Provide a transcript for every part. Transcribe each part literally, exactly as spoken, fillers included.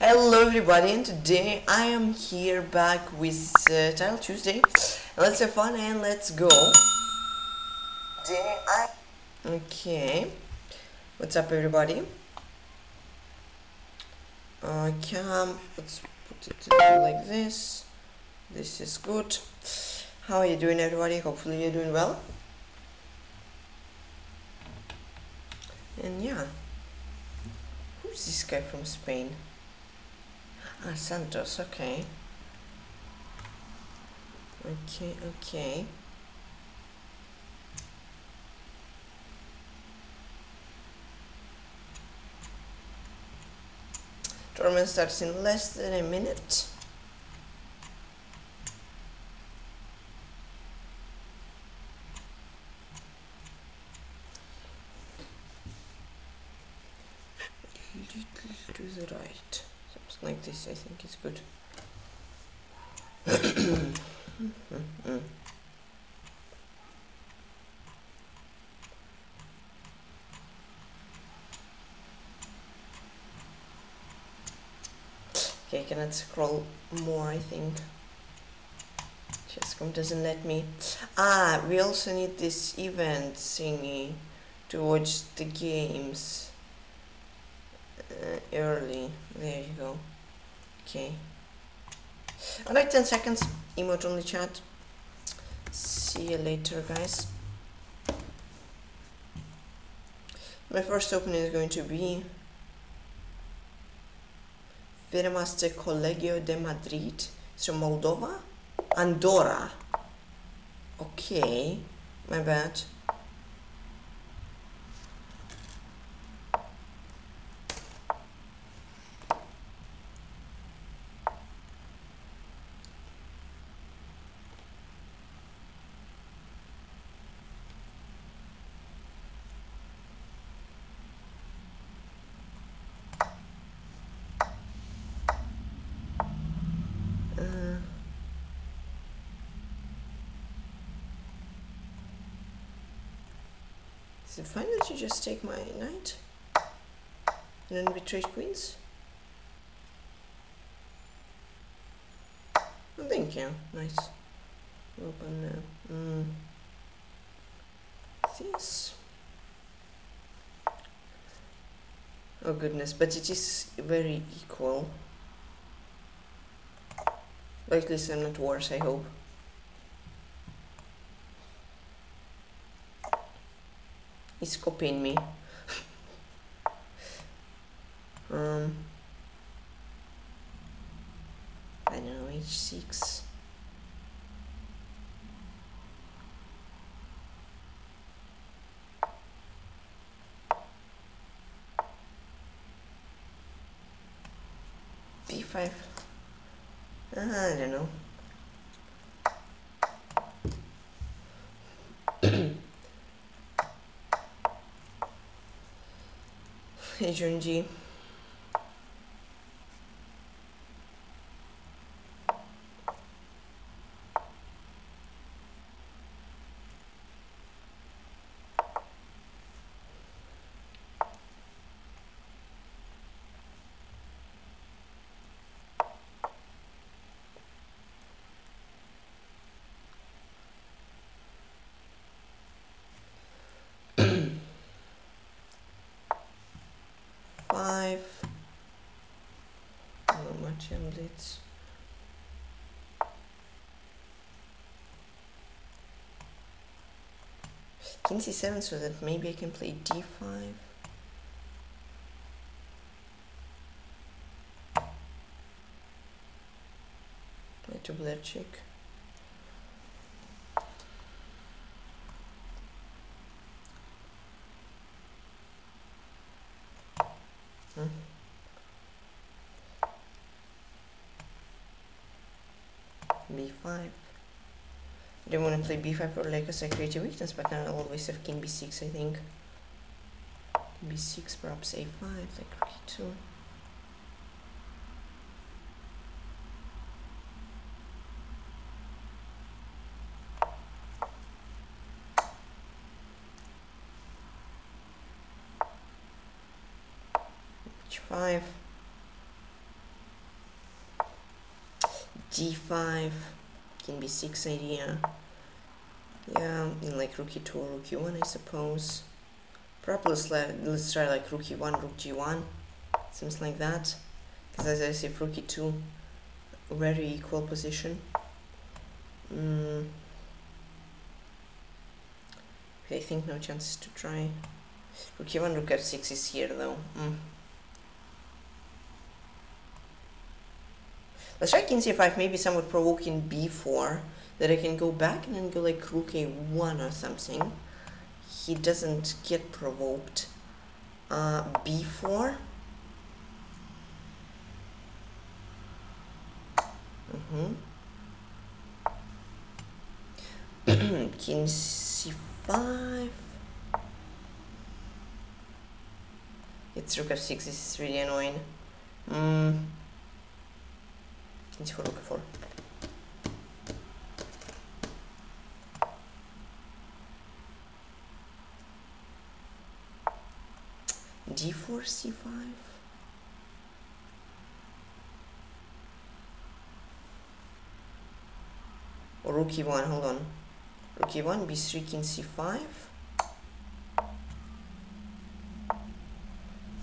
Hello everybody, and today I am here back with uh, Titled Tuesday. Let's have fun and let's go. Okay, what's up everybody? Uh, cam, let's put it like this. This is good. How are you doing everybody? Hopefully you're doing well. And yeah, who's this guy from Spain? Ah, Santos, okay. Okay, okay. Tournament starts in less than a minute. To the right. Something like this, I think it's good. mm-hmm. Okay, I cannot scroll more, I think. Chess dot com doesn't let me. Ah, we also need this event thingy to watch the games. Uh, early, there you go. Okay, alright, ten seconds, emote only chat. See you later guys. My first opening is going to be Firmaste Colegio de Madrid. So Moldova, Andorra. Okay, my bad. Is it fine that you just take my knight and then betray queens? Oh, thank you. Nice. Open uh, mm, this. Oh goodness, but it is very equal. But at least I'm not worse, I hope. He's copying me. um, I don't know, H six. B five. Uh, I don't know. Adrian G. Let's King c seven, so that maybe I can play d five. Play to black check. Hmm. b five. I don't want to play b five for like a creative weakness, but now I always have king b six, I think. b six, perhaps a five, like rook e two. h five. g five, king b six idea. Yeah, in like rook e two or rook e one, I suppose. Perhaps let's, let's try like rook e one, rook g one, seems like that. Because as I say, rook e two, very equal position. Mm. Okay, I think no chances to try. Rook e one, rook f six is here though. Mm. Let's try king c five, maybe somewhat provoking b four, that I can go back and then go like rook a one or something. He doesn't get provoked. Uh, b four. Mm-hmm. King c five. It's rook f six, this is really annoying. Mm. King c four, rook f four. d four, c five. Or rook e one, hold on. Rook e one, b three, king c five.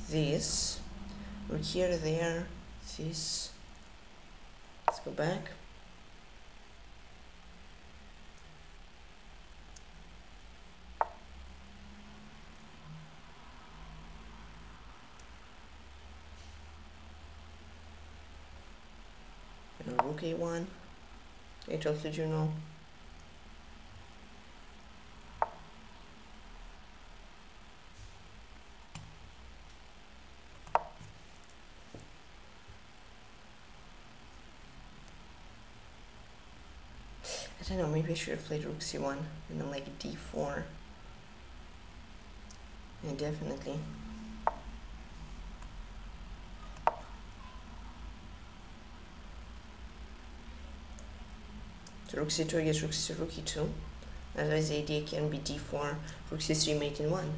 This. Rook here, there, this. Let's go back. Rook a one, a twelve to Juno. I don't know, maybe I should have played rook c one and then like d four. Yeah, definitely. So rook c two against rook c two, rook e two. Otherwise the idea can be d four, rook c three, mate in one.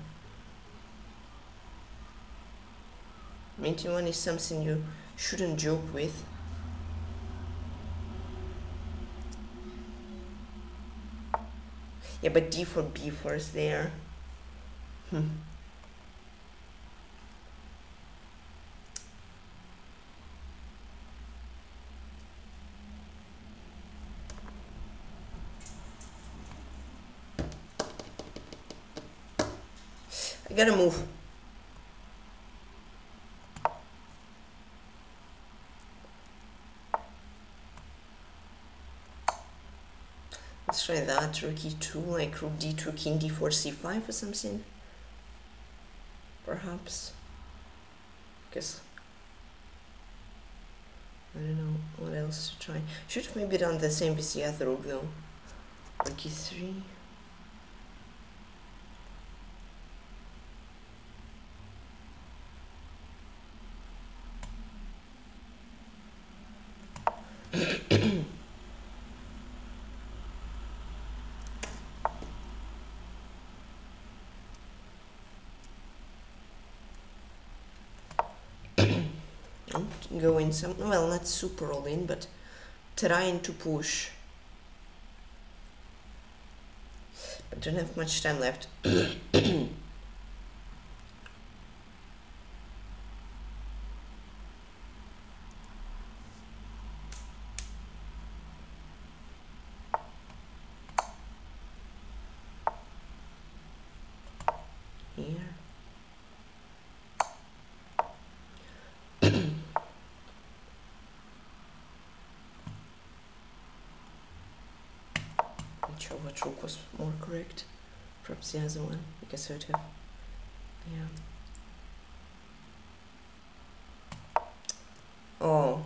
Mate in one is something you shouldn't joke with. Yeah, but d four, b four is there. Hmm. I gotta move. Let's try that. Rook e two, like rook d two, king d four, c five or something. Perhaps. Because I don't know what else to try. Should have maybe done the same with the other rook though. Rook e three. Go in some, well, not super all in, but trying to push. But don't have much time left. Which rook was more correct? Perhaps the other one. I guess I would have. Yeah. Oh.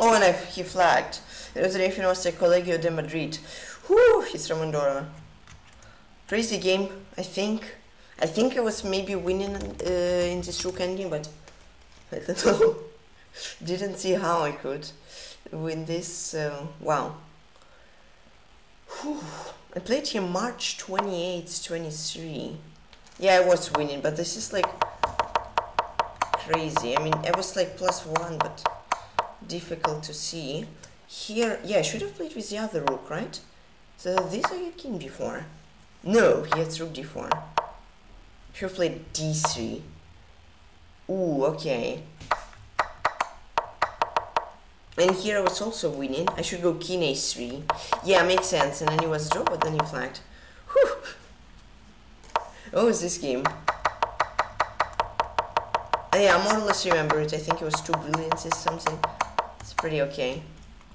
Oh, and I, he flagged. It was Refinosti, Colegio de Madrid. Whew, he's from Andorra. Crazy game, I think. I think I was maybe winning uh, in this rook ending, but I don't know. Didn't see how I could win this. Uh, wow. Whew. I played here March twenty-eighth, twenty-three. Yeah, I was winning, but this is like crazy. I mean, I was like plus one, but difficult to see. Here, yeah, I should have played with the other rook, right? So this I had king d four. No, he had rook d four. Should have played d three. Ooh, okay. And here I was also winning. I should go king a three. Yeah, makes sense. And then he was draw, but then he flagged. Whew. Oh, is this game? Oh, yeah, I more or less remember it. I think it was two brilliances, something. It's pretty okay.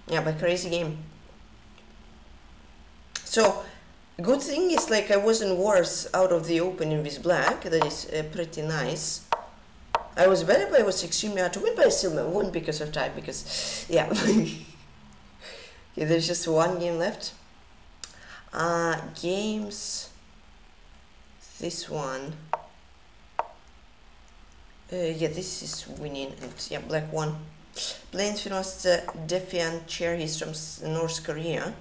Yeah, but crazy game. So, good thing is, like, I wasn't worse out of the opening with black. That is uh, pretty nice. I was better, but I was extremely hard to win, but I still won because of time, because, yeah. Okay, there's just one game left. Uh, games. This one. Uh, yeah, this is winning, and yeah, black won. Playing Funny uh, DefiantChair, he's from North Korea.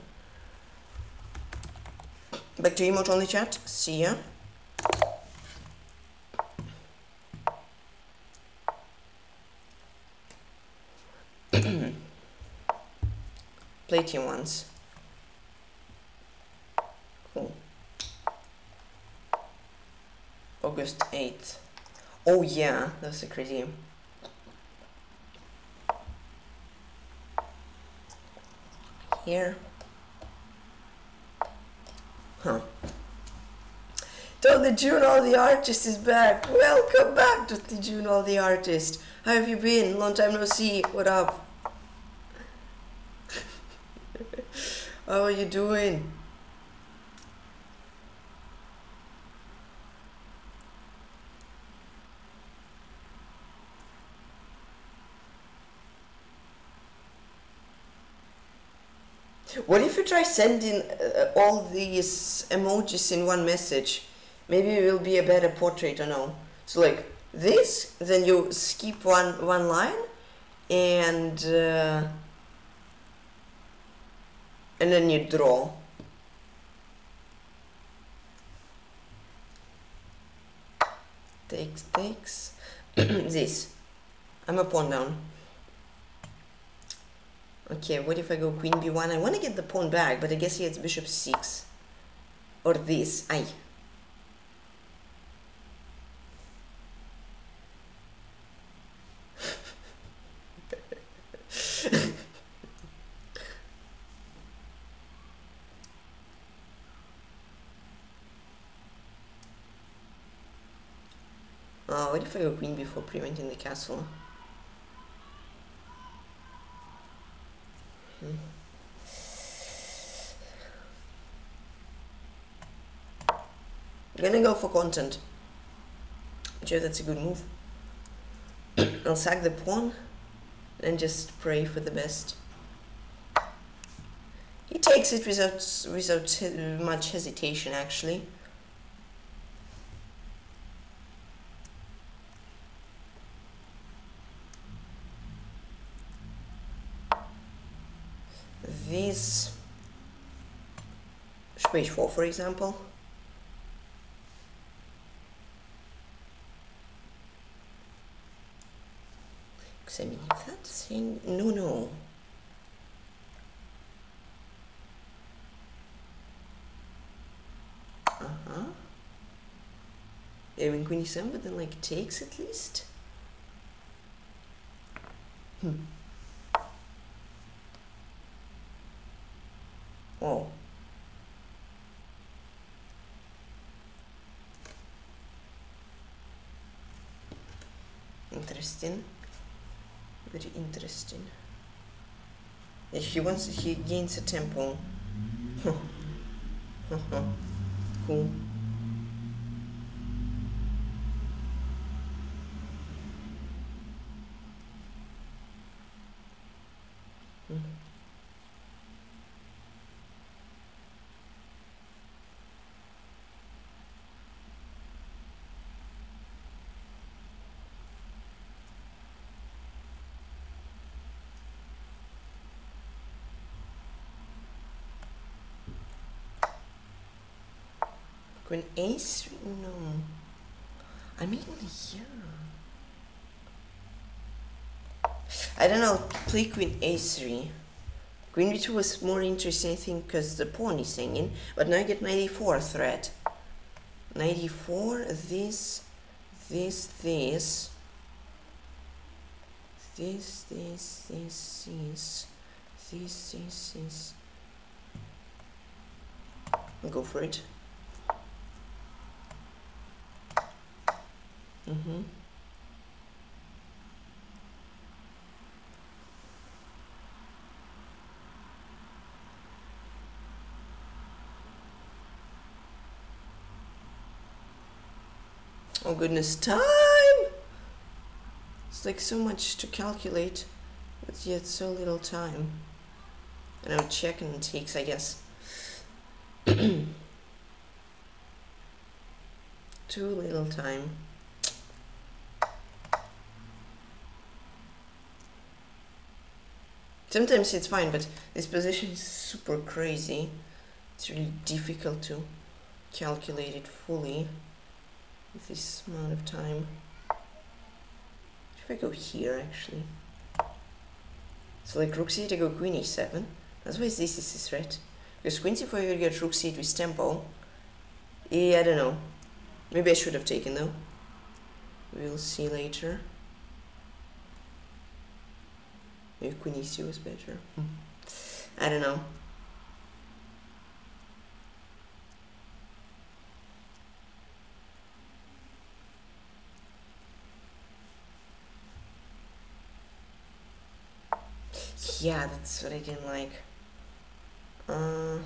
Back to emote only chat, see ya. Played him once. Cool. August eighth. Oh yeah, that's a crazy game. Here. Huh. Totally Juno the Artist is back. Welcome back, Totally Juno the Artist. How have you been? Long time no see. What up? How are you doing? What if you try sending uh, all these emojis in one message? Maybe it will be a better portrait, I don't know. So like this, then you skip one one line, and uh, and then you draw. Takes takes this. I'm a pawn down. Okay, what if I go queen b one? I want to get the pawn back, but I guess he has bishop six. Or this. Aye. Oh, what if I go queen b four, preventing the castle? I'm gonna go for content. Sure, that's a good move. I'll sack the pawn and just pray for the best. He takes it without without he much hesitation, actually. This page four, for example. Examine that thing. No, no. Uh huh. I mean, queen e seven, but then like takes at least. Hmm. Oh. Interesting. Very interesting. If he wants, he gains a tempo. Cool. Queen ace? No. I mean yeah. I don't know, play queen a three. Queen b two was more interesting I think because the pawn is hanging, but now I get ninety-four threat. ninety-four, this, this, this, this, this, this, this, this, this, this. I'll go for it. Mm-hmm. Oh goodness, time! It's like so much to calculate, but yet so little time. And I'll check and takes, I guess. Too little time. Sometimes it's fine, but this position is super crazy. It's really difficult to calculate it fully with this amount of time. If I go here, actually. So like rook c eight, I go queen e seven. That's why this is a threat. Because queen c four, you get rook c eight with tempo. Yeah, I don't know. Maybe I should have taken though. We'll see later. Maybe queen e two was better. I don't know. Yeah, that's what I didn't like. Uh,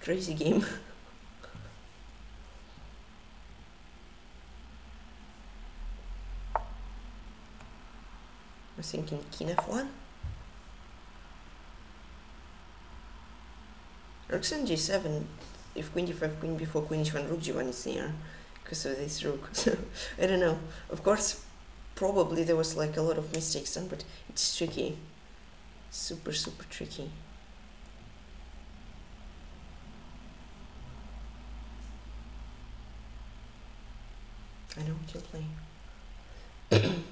crazy game. I was thinking king f one. Rook on g seven, if queen d five, queen b four, queen h one, rook g one is near because of this rook. So I don't know. Of course, probably there was like a lot of mistakes done, but it's tricky. Super, super tricky. I know what you're playing.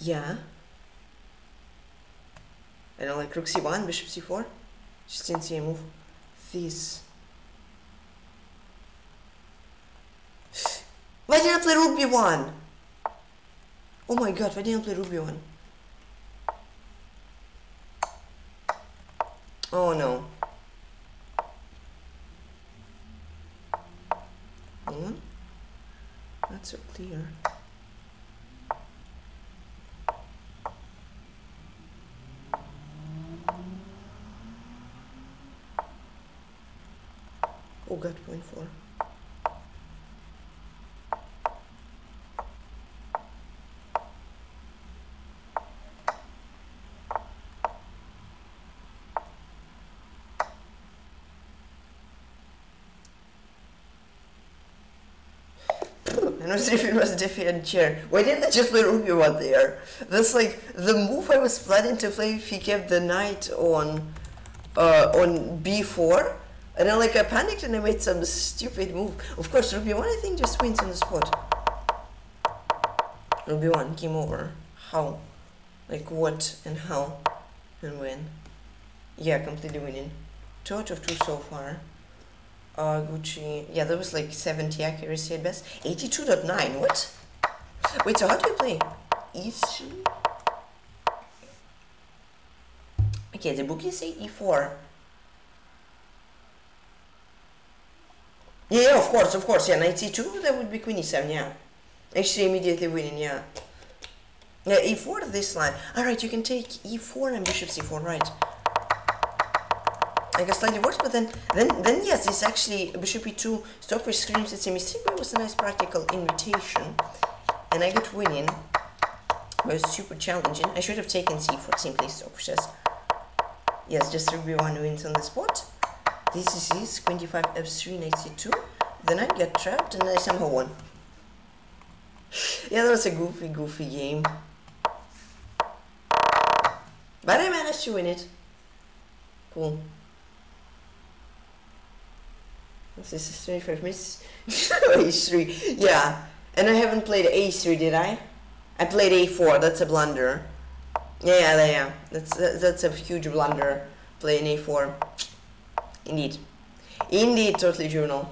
Yeah. I don't like rook c one, bishop c four. Just didn't see a move. This. Why didn't I play rook b one? Oh my god, why didn't I play rook b one? Oh no. Hang on. Not so clear. Oh god, point four. I was if it was DefiantChair. Why didn't I just play rook b one there? That's like the move I was planning to play if he kept the knight on uh, on b four. And then like I panicked and I made some stupid move. Of course, rook b one I think just wins on the spot. Rook b one, game over. How? Like what and how and when? Yeah, completely winning. Two out of two so far. Uh, Gucci. Yeah, that was like seventy accuracy at best. eighty-two point nine. What? Wait, so how do you play? e three? Okay, the bookie say e four. Yeah, yeah, of course, of course, yeah, knight c two, that would be queen e seven, yeah. Actually, immediately winning, yeah. Yeah, e four, this line. Alright, you can take e four and bishop c four, right. I guess slightly worse, but then, then, then yes, it's actually bishop e two, stopwatch screams, it's a mistake, but it was a nice practical invitation. And I got winning. was super challenging. I should have taken c four in place of chess. Yes, just three b one wins on the spot. This is his twenty-five f three knight c two. The knight got trapped and I somehow won. Yeah, that was a goofy, goofy game. But I managed to win it. Cool. This is twenty-five minutes. a three. Yeah. And I haven't played a three, did I? I played a four. That's a blunder. Yeah, yeah, yeah. That's that's a huge blunder. Playing a four. Indeed. Indeed, totally Juno.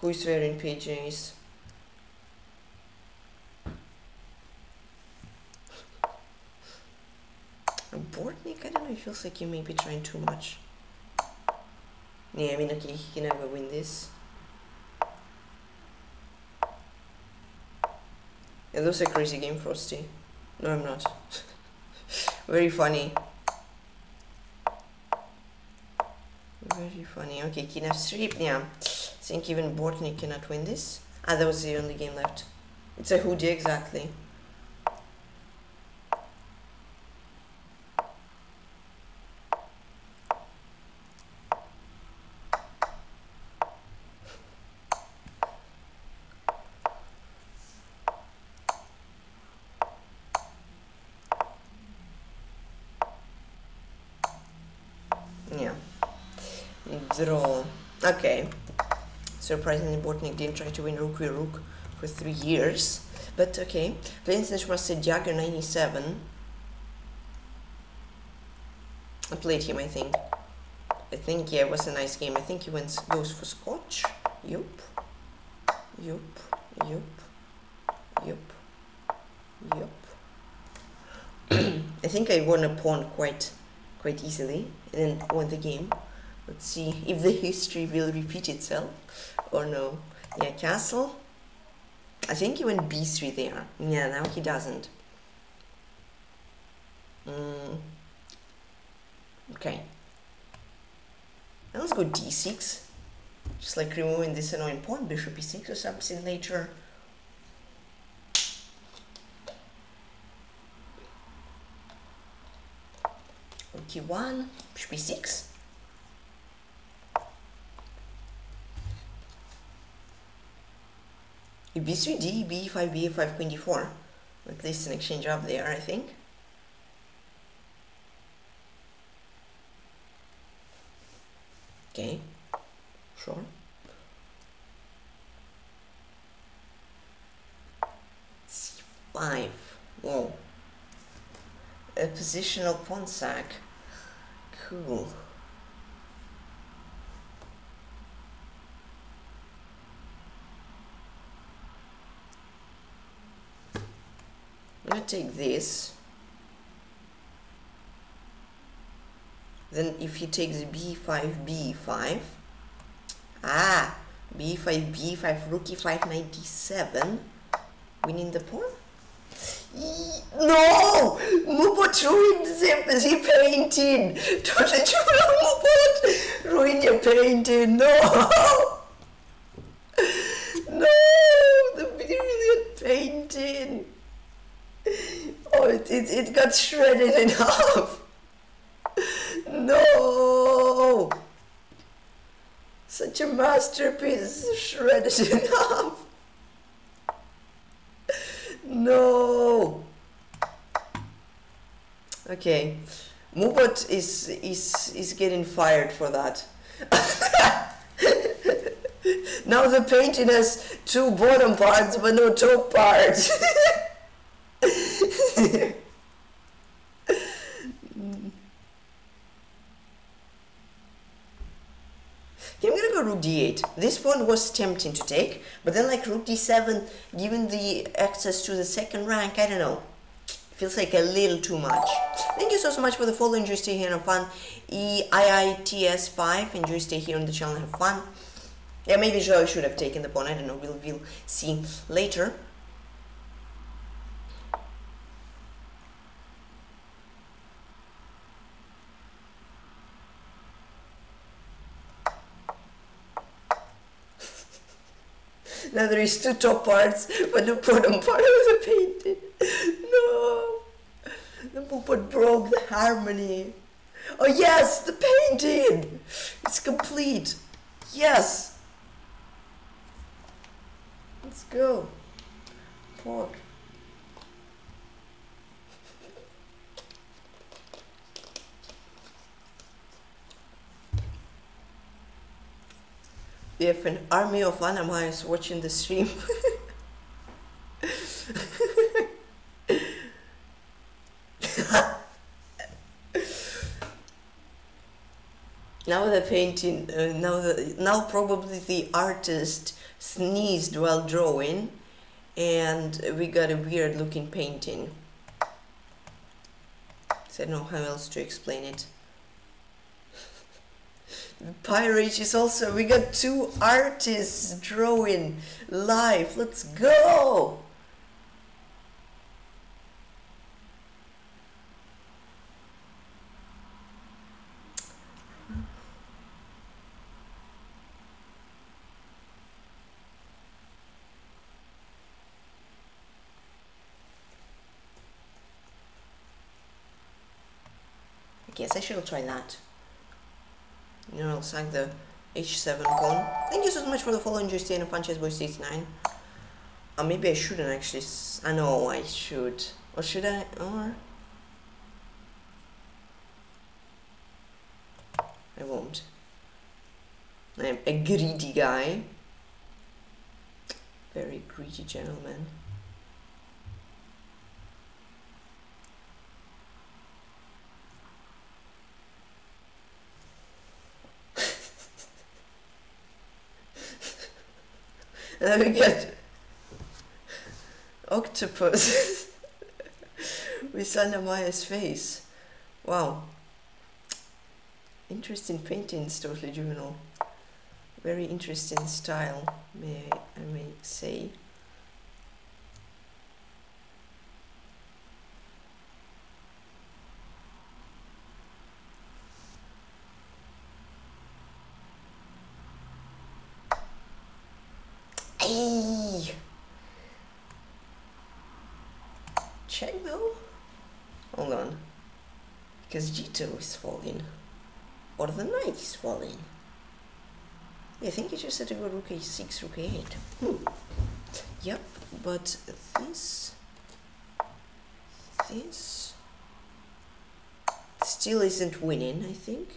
Who is wearing P Js? Bortnik, I don't know, he feels like he may be trying too much. Yeah, I mean, okay, he can never win this. Yeah, that was a crazy game, Frosty. No, I'm not. Very funny. Very funny. Okay, king f three. Yeah, I think even Bortnik cannot win this. Ah, that was the only game left. It's a hoodie, exactly. Draw. Okay. Surprisingly, Bortnik didn't try to win rook with rook for three years. But okay. Playing Sindhu Shumas Eloy Samir. I played him, I think. I think, yeah, it was a nice game. I think he wins, goes for Scotch. Yup. Yup. Yup. Yup. Yup. I think I won a pawn quite, quite easily and then won the game. Let's see if the history will repeat itself or no. Yeah, castle. I think he went b three there. Yeah, now he doesn't. Mm. Okay. Now let's go d six. Just like removing this annoying pawn, bishop e six or something later. Okay, one, bishop e six. b three, d, b five, b five, queen d four. At least an exchange up there, I think. Okay, sure. c five. Whoa. A positional pawn sack. Cool. I'm gonna take this. Then if he takes b five, b five, ah, b five, b five, rook e five, knight d seven, winning the pawn. E no, Mubot ruined the, the painting. Don't let you know, Mubot ruined your painting. No, no, the brilliant painting. Oh, it, it, it got shredded in half. No! Such a masterpiece, shredded in half. No! Okay, Mubot is, is, is getting fired for that. Now the painting has two bottom parts but no top parts. Okay, I'm gonna go rook d eight. This pawn was tempting to take, but then like rook d seven, given the access to the second rank, I don't know, feels like a little too much. Thank you so, so much for the follow. Enjoy, stay here and have fun. E I I T S five, enjoy, stay here on the channel and have fun. Yeah, maybe I should have taken the pawn, I don't know, we'll, we'll see later. Now there is two top parts, but the bottom part was painted. No! The Mubot broke the harmony. Oh yes, the painting! It's complete. Yes! Let's go. Pork. We have an army of animals watching the stream. Now the painting, uh, now the, now probably the artist sneezed while drawing, and we got a weird looking painting. So I don't know how else to explain it. Pirate is also, we got two artists drawing live. Let's go. Yes, I should try that. You know, I'll sack the H seven pawn. Thank you so much for the follow, Justy and Punches Boy sixty-nine. Uh, maybe I shouldn't actually. S I know I should. Or should I? Or. I won't. I'm a greedy guy. Very greedy gentleman. And then we get octopus with Sandra Maya's face. Wow. Interesting paintings, totally juvenile. Very interesting style, may I may say. Check though? Hold on. Because G two is falling. Or the knight is falling. I think it just had to go rook a six, rook a eight. Hmm. Yep, but this. This. Still isn't winning, I think.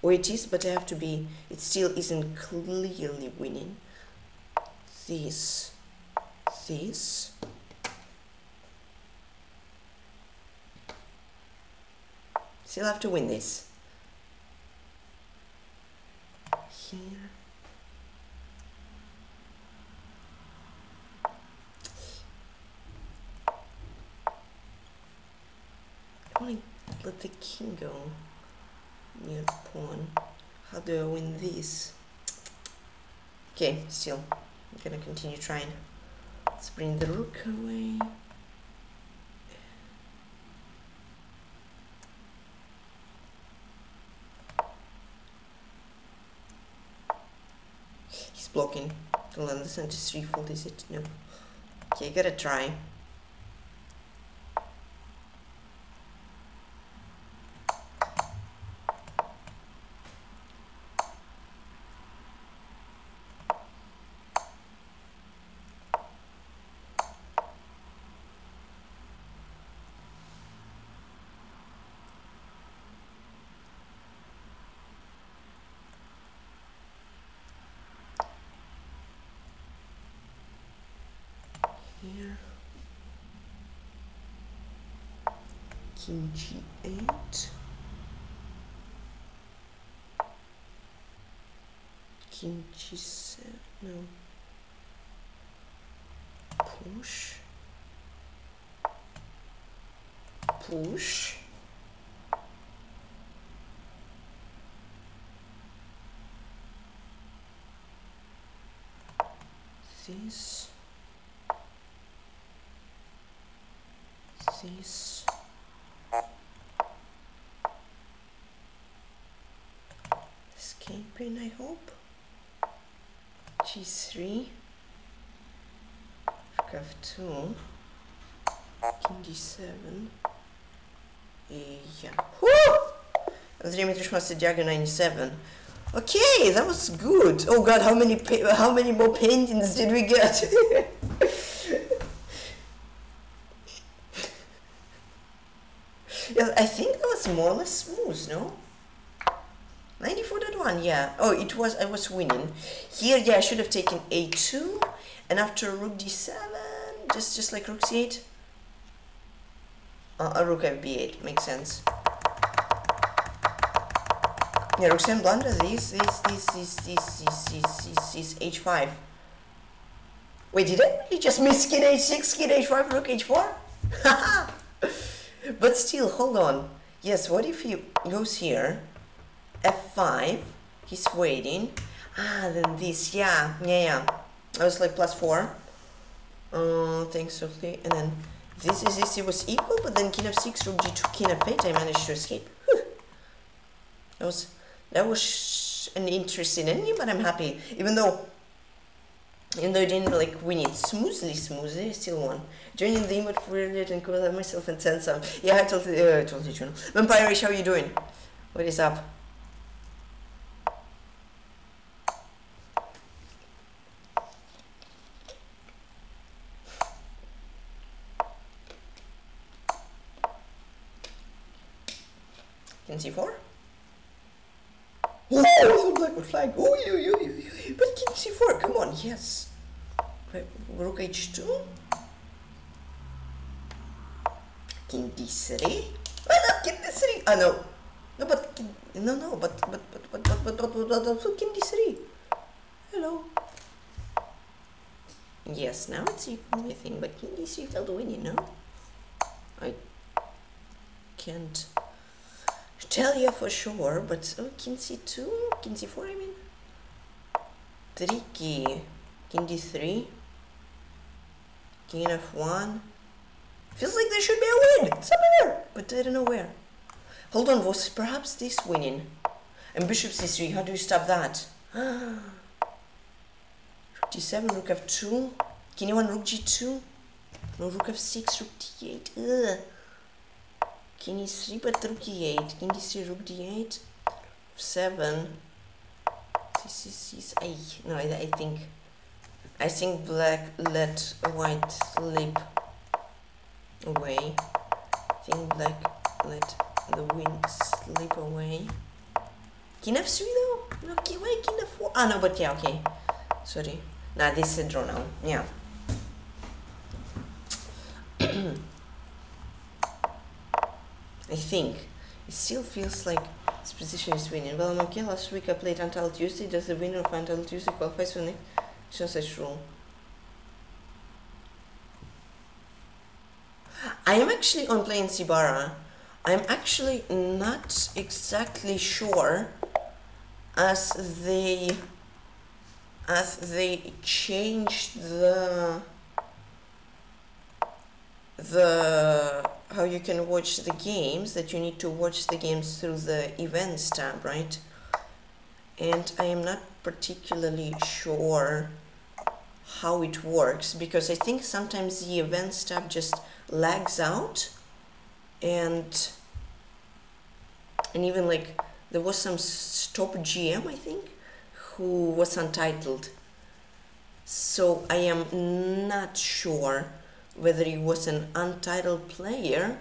Or it is, but I have to be. It still isn't clearly winning. This. This. Still have to win this. Here. I want to let the king go near the pawn. How do I win this? Okay, still. I'm gonna continue trying. Let's bring the rook away. Blocking. Don't understand just threefold, is it? No. Okay, gotta try. King G eight, King G seven, no, push, push, this, this. Escaping, I hope. G three. rook f two, king d seven, e, yeah. Woo! Djager ninety-seven. Okay, that was good. Oh god, how many pa how many more paintings did we get? Yeah, I think that was more or less smooth, no? ninety-four point one, yeah. Oh, it was, I was winning. Here, yeah, I should have taken a two, and after rook d seven, just just like rook c eight, uh, rook f b eight, makes sense. Yeah, rook seven blunder, this, this, this, this, this, this, this, this, this, h five. Wait, did I really just miss king h six, king h five, rook h four? Haha! But still, hold on. Yes, what if he goes here? f five, he's waiting. Ah, then this, yeah, yeah, yeah. I was like plus four. Uh, thanks, okay. And then this is this, it was equal, but then king f six, rook g two, king f eight, I managed to escape. Whew. That was, that was an interesting ending, but I'm happy. Even though, even though I didn't like win it smoothly, smoothly, I still won. Joining the emote for it and cover myself and send some. Yeah, I told you, uh, I told you, Juno. Vampire-ish, how you doing? What is up? Can see four? Oh, black would flag. Oh, you, you, you, you. But king c four, come on, yes. Rook h two. King d three. Well, not king d three. Ah, no. No, but king, no, no, but but but but but but but but but king d three. Hello. Yes, now it's equal, I think. But king d three fell to win, you know. I can't tell you for sure, but oh, king c two, king c four, I mean, tricky. King d three, king f one. Feels like there should be a win somewhere, but I don't know where. Hold on, was perhaps this winning? And bishop c three, how do you stop that? d seven, rook f two, king e one, rook g two, no, rook f six, rook d eight. Ugh. King e three, but rook e eight, king d three, rook d eight, f seven, this is, no, I, I think, I think black let white slip away, I think black let the win slip away, king f three though, no, king, wait, king f four, ah, no, but yeah, okay, sorry, nah, this is a draw now, yeah. I think. It still feels like this position is winning. Well, I'm okay. Last week I played Titled Tuesday. Does the winner of Titled Tuesday qualify for the next such rule? I am actually on playing Cibarra. I'm actually not exactly sure as they as they changed the the how you can watch the games, that you need to watch the games through the events tab, right? And I am not particularly sure how it works, because I think sometimes the events tab just lags out, and and even like there was some stop G M, I think, who was untitled, so I am not sure whether he was an untitled player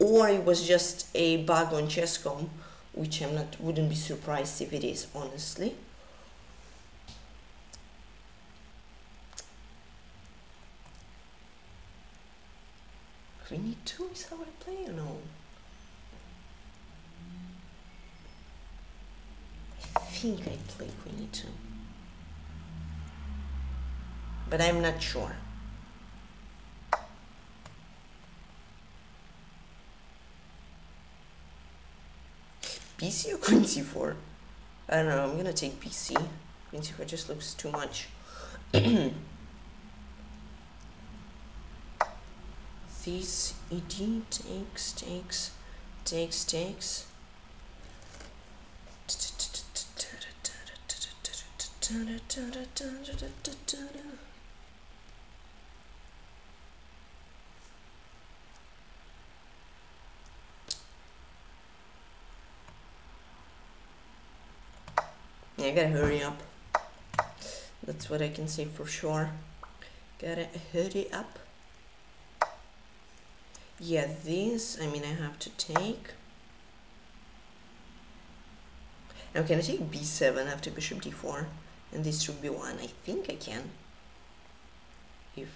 or it was just a bug on Chess dot com, which I'm not, wouldn't be surprised if it is, honestly. Queen e two is how I play, you know. I think I play Queen e two, but I'm not sure. B C or Queen c four? I don't know, I'm gonna take B C. Queen c four just looks too much. This E D takes, takes, takes, takes. Yeah, I gotta hurry up. That's what I can say for sure. Gotta hurry up. Yeah, this, I mean, I have to take. Now, can I take b seven after bishop d four? And this should be one. I think I can. If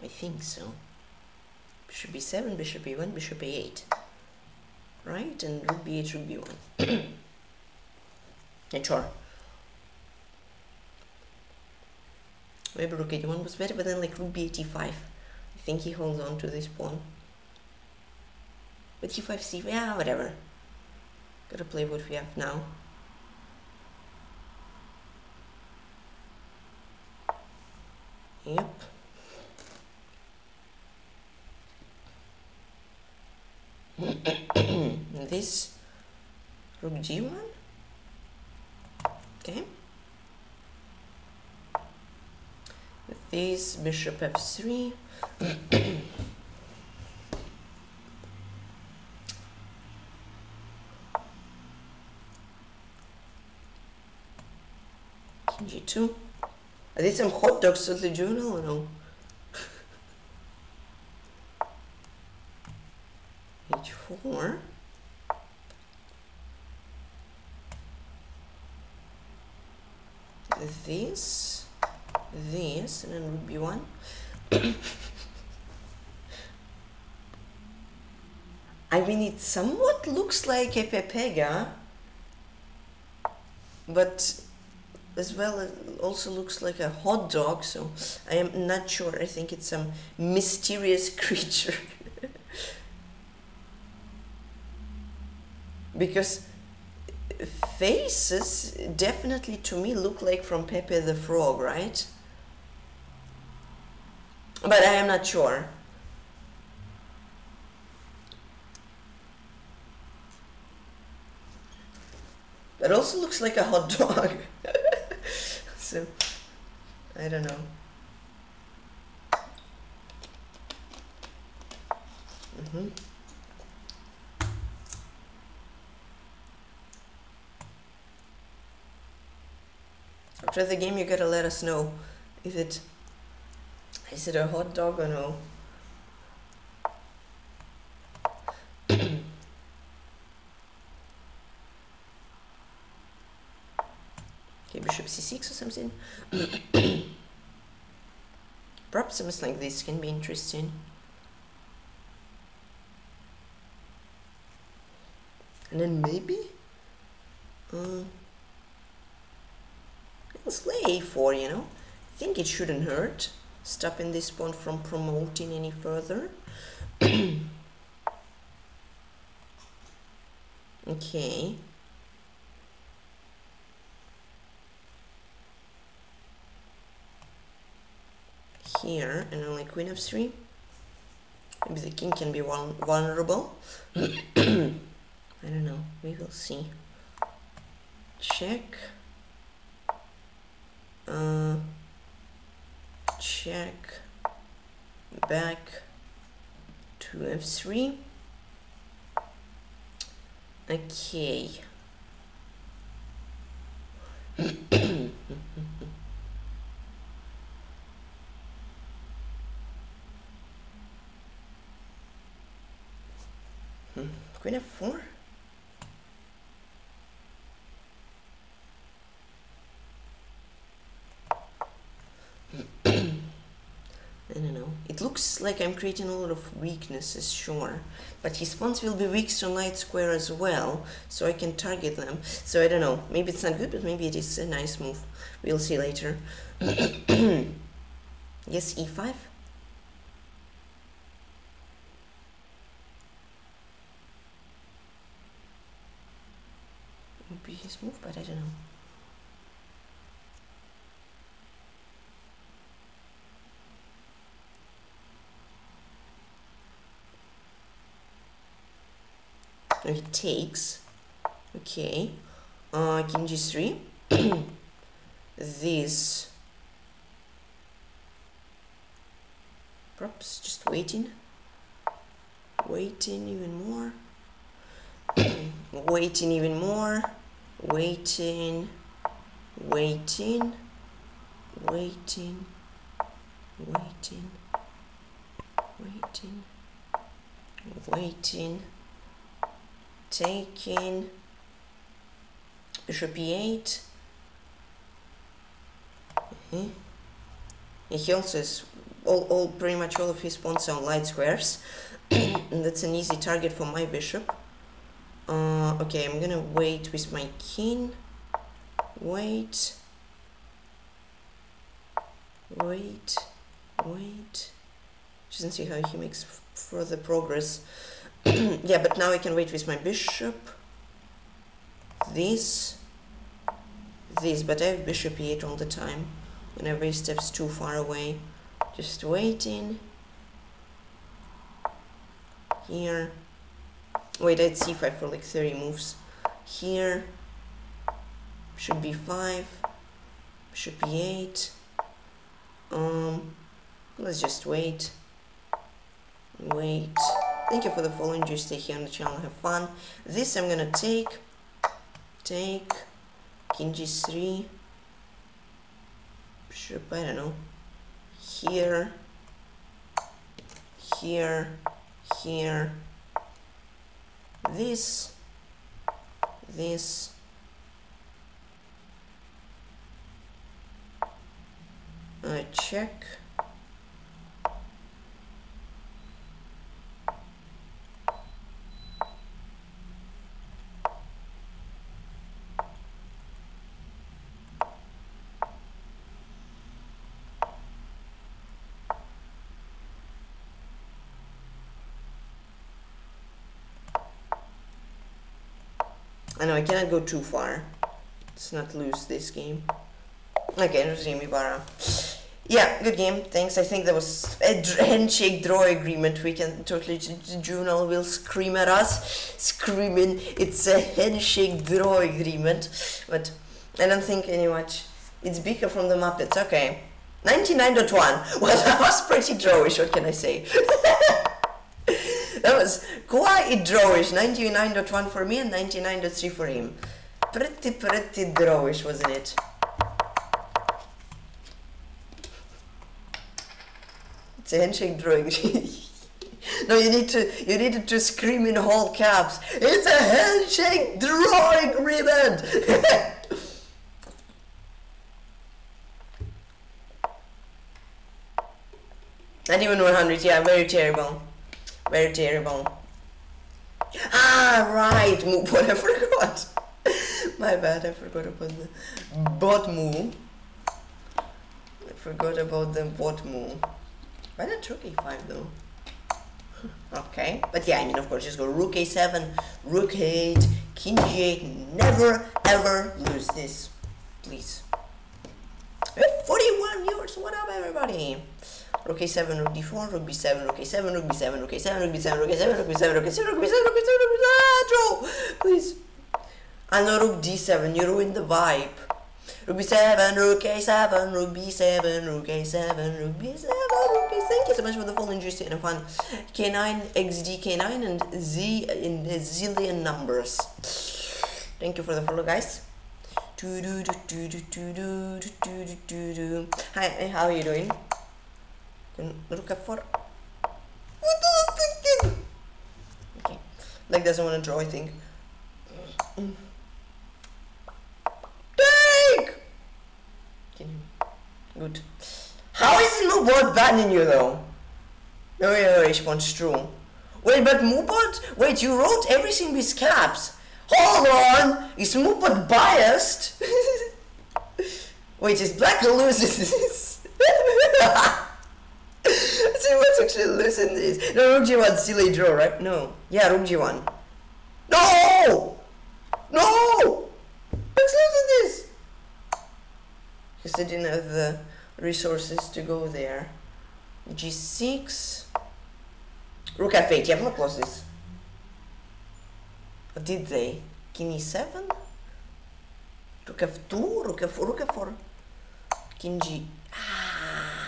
I think so. Bishop b seven, bishop e one, bishop a eight. Right? And rook b eight should be one. And sure. Maybe rook a one was better, but then like rook b eight e five. I think he holds on to this pawn. But e five, c, yeah, whatever. Gotta play what we have now. Yep. This rook g one. Okay. This bishop f three. g two. Are these some hot dogs at the journal or no? h four. This, this, and then rook b one. I mean, it somewhat looks like a pepega, but as well, it also looks like a hot dog, so I am not sure. I think it's some mysterious creature. Because faces definitely to me look like from Pepe the Frog, right? But I am not sure. It also looks like a hot dog. So, I don't know. Mm-hmm. After the game, you gotta let us know. Is it, is it a hot dog or no? Okay, bishop c six or something. Perhaps something like this can be interesting. And then maybe. Uh, Let's play a four, you know. I think it shouldn't hurt, stopping this pawn from promoting any further. Okay. Here, and only queen f three. Maybe the king can be vulnerable. I don't know, we will see. Check. Uh, check back to f three. Okay. Queen f four. I don't know. It looks like I'm creating a lot of weaknesses, sure. But his pawns will be weak to light square as well, so I can target them. So I don't know. Maybe it's not good, but maybe it is a nice move. We'll see later. Yes, e five. Would be his move, but I don't know. He takes. Okay. Uh, king g three. This. Props. Just waiting. Waiting even more. Waiting even more. Waiting. waiting, waiting, waiting, waiting, waiting, taking, g b eight. Mm-hmm. He also is all, all, pretty much all of his pawns are on light squares. That's an easy target for my bishop. Uh, okay, I'm gonna wait with my king. Wait. Wait. Wait. Just don't see how he makes further progress. Yeah, but now I can wait with my bishop. This. This, but I have bishop e eight all the time. Whenever he steps too far away. Just waiting. Here. Wait, I had c five for like thirty moves. Here. Should be five. Should be eight. Um, let's just wait. Wait. Thank you for the following. Just stay here on the channel, have fun. This I'm gonna take. Take. King g three. Bishop, I don't know. Here. Here. Here. This. This. I check. I know I cannot go too far. Let's not lose this game. Okay, G M Jcibarra. Yeah, good game, thanks. I think there was a handshake draw agreement. We can totally, Juno will scream at us, screaming, it's a handshake draw agreement. But I don't think any much. It's Bika from the Muppets, okay. ninety-nine point one, well that was pretty drawish, what can I say? That was quite drawish, ninety-nine point one for me and ninety-nine point three for him. Pretty, pretty drawish, wasn't it? It's a handshake drawing. No, you need to you needed to scream in all caps. It's a handshake drawing agreement. Not even one hundred. Yeah, very terrible, very terrible. Ah, right, Mubot. I forgot. My bad. I forgot about the bot move. I forgot about the bot move. Why not rook a five though? Okay, but yeah, I mean, of course, just go rook a seven, rook a eight, king g eight. Never ever lose this, please. We have forty-one viewers. What up, everybody? Rook a seven, rook d four, rook b seven, rook a seven, rook b seven, rook a seven, rook b seven, rook a seven, rook b seven, rook a seven, rook b seven, rook a seven, rook a seven, rook a seven. Please. I know rook d seven. You ruined the vibe. Rook b seven, rook a seven, rook b seven, rook a seven, rook b seven, rook a seven. Thank you so much for the full interest in fun. K nine, X D, K nine, and Z in a zillion numbers. Thank you for the follow, guys. Hi, how are you doing? Rook f four. What the fuck? Okay. Like, doesn't want to draw, I think. Take! Good. How is Mubot banning you though? No, your response true. Wait, but Mubot? Wait, you wrote everything with caps. Hold on! Is Mubot biased? Wait, is black losing this? See what's actually losing this. No, Rook g one, silly draw, right? No. Yeah, Rook g one. No! No! What's losing this? Because I didn't have the resources to go there. G six. Rook f eight. Yeah, block lost this. Or did they? King e seven? Rook f two? Rook f four? Rook f four? King g... Ah.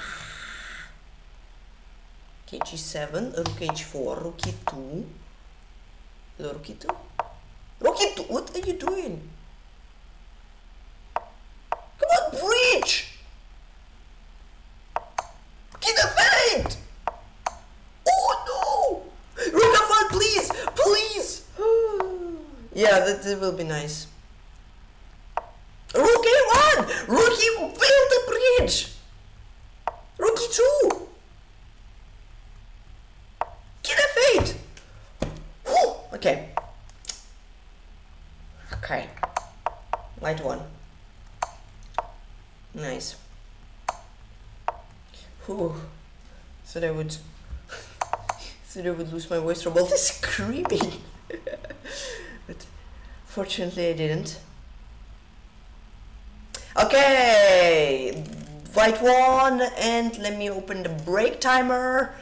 Okay, g seven. Rook h four. Rook e two. Rook e two? Rook e two! What are you doing? Come on, breach! Get a feint! Oh no! Rook f one, please! Please! Yeah, that, that will be nice. Rook a one! Rook e failed the bridge! Rook e two! Get a feint! Whew. Okay. Okay. Knight one. Nice. Whew. So I would so I would lose my voice from all this screaming. But fortunately I didn't. Okay, white one, and let me open the break timer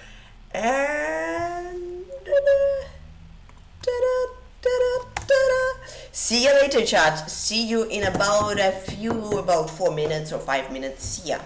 and ta-da, ta-da, ta-da. See you later, chat. See you in about a few, about four minutes or five minutes. See ya.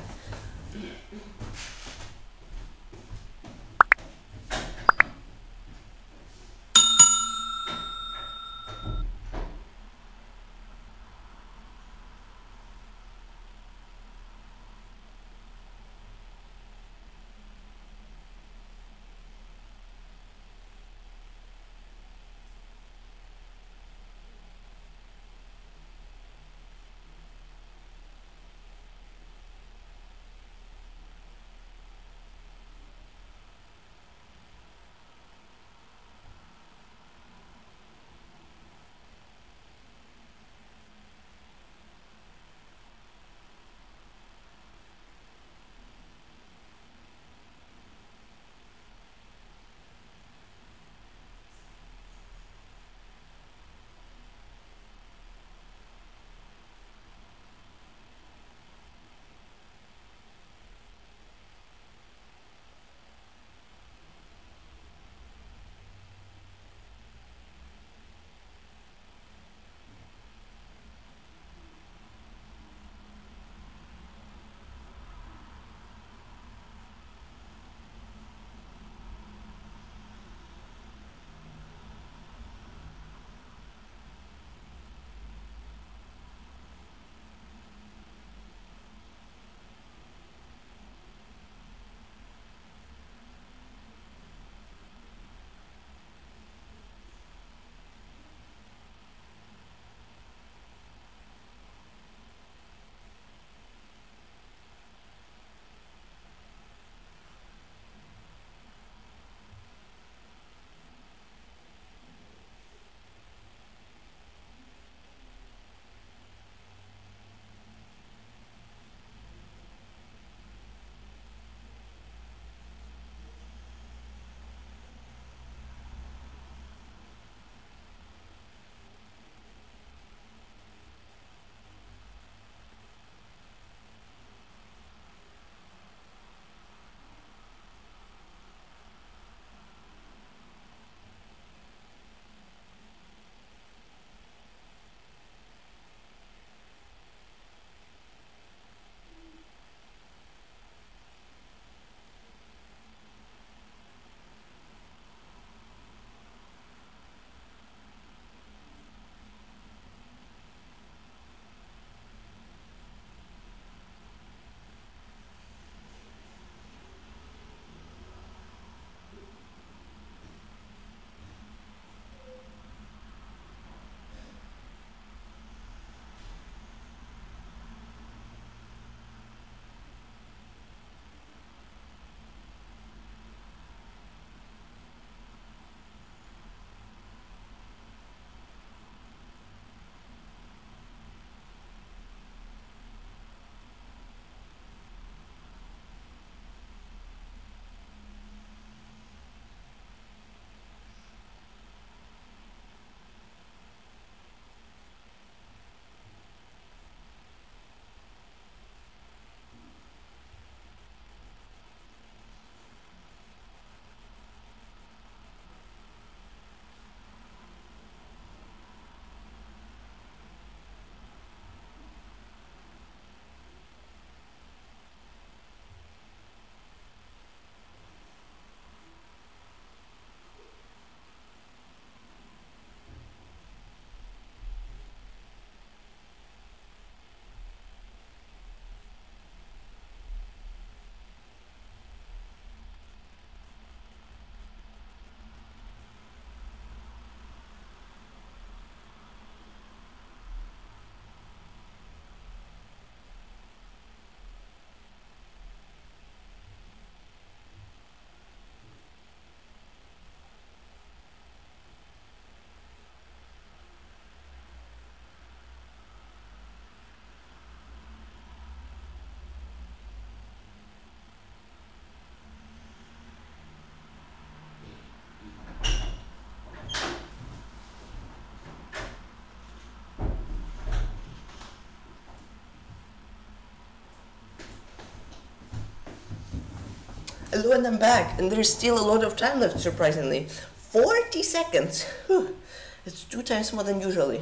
Hello, and I'm back, and there's still a lot of time left, surprisingly. forty seconds. Whew. It's two times more than usually.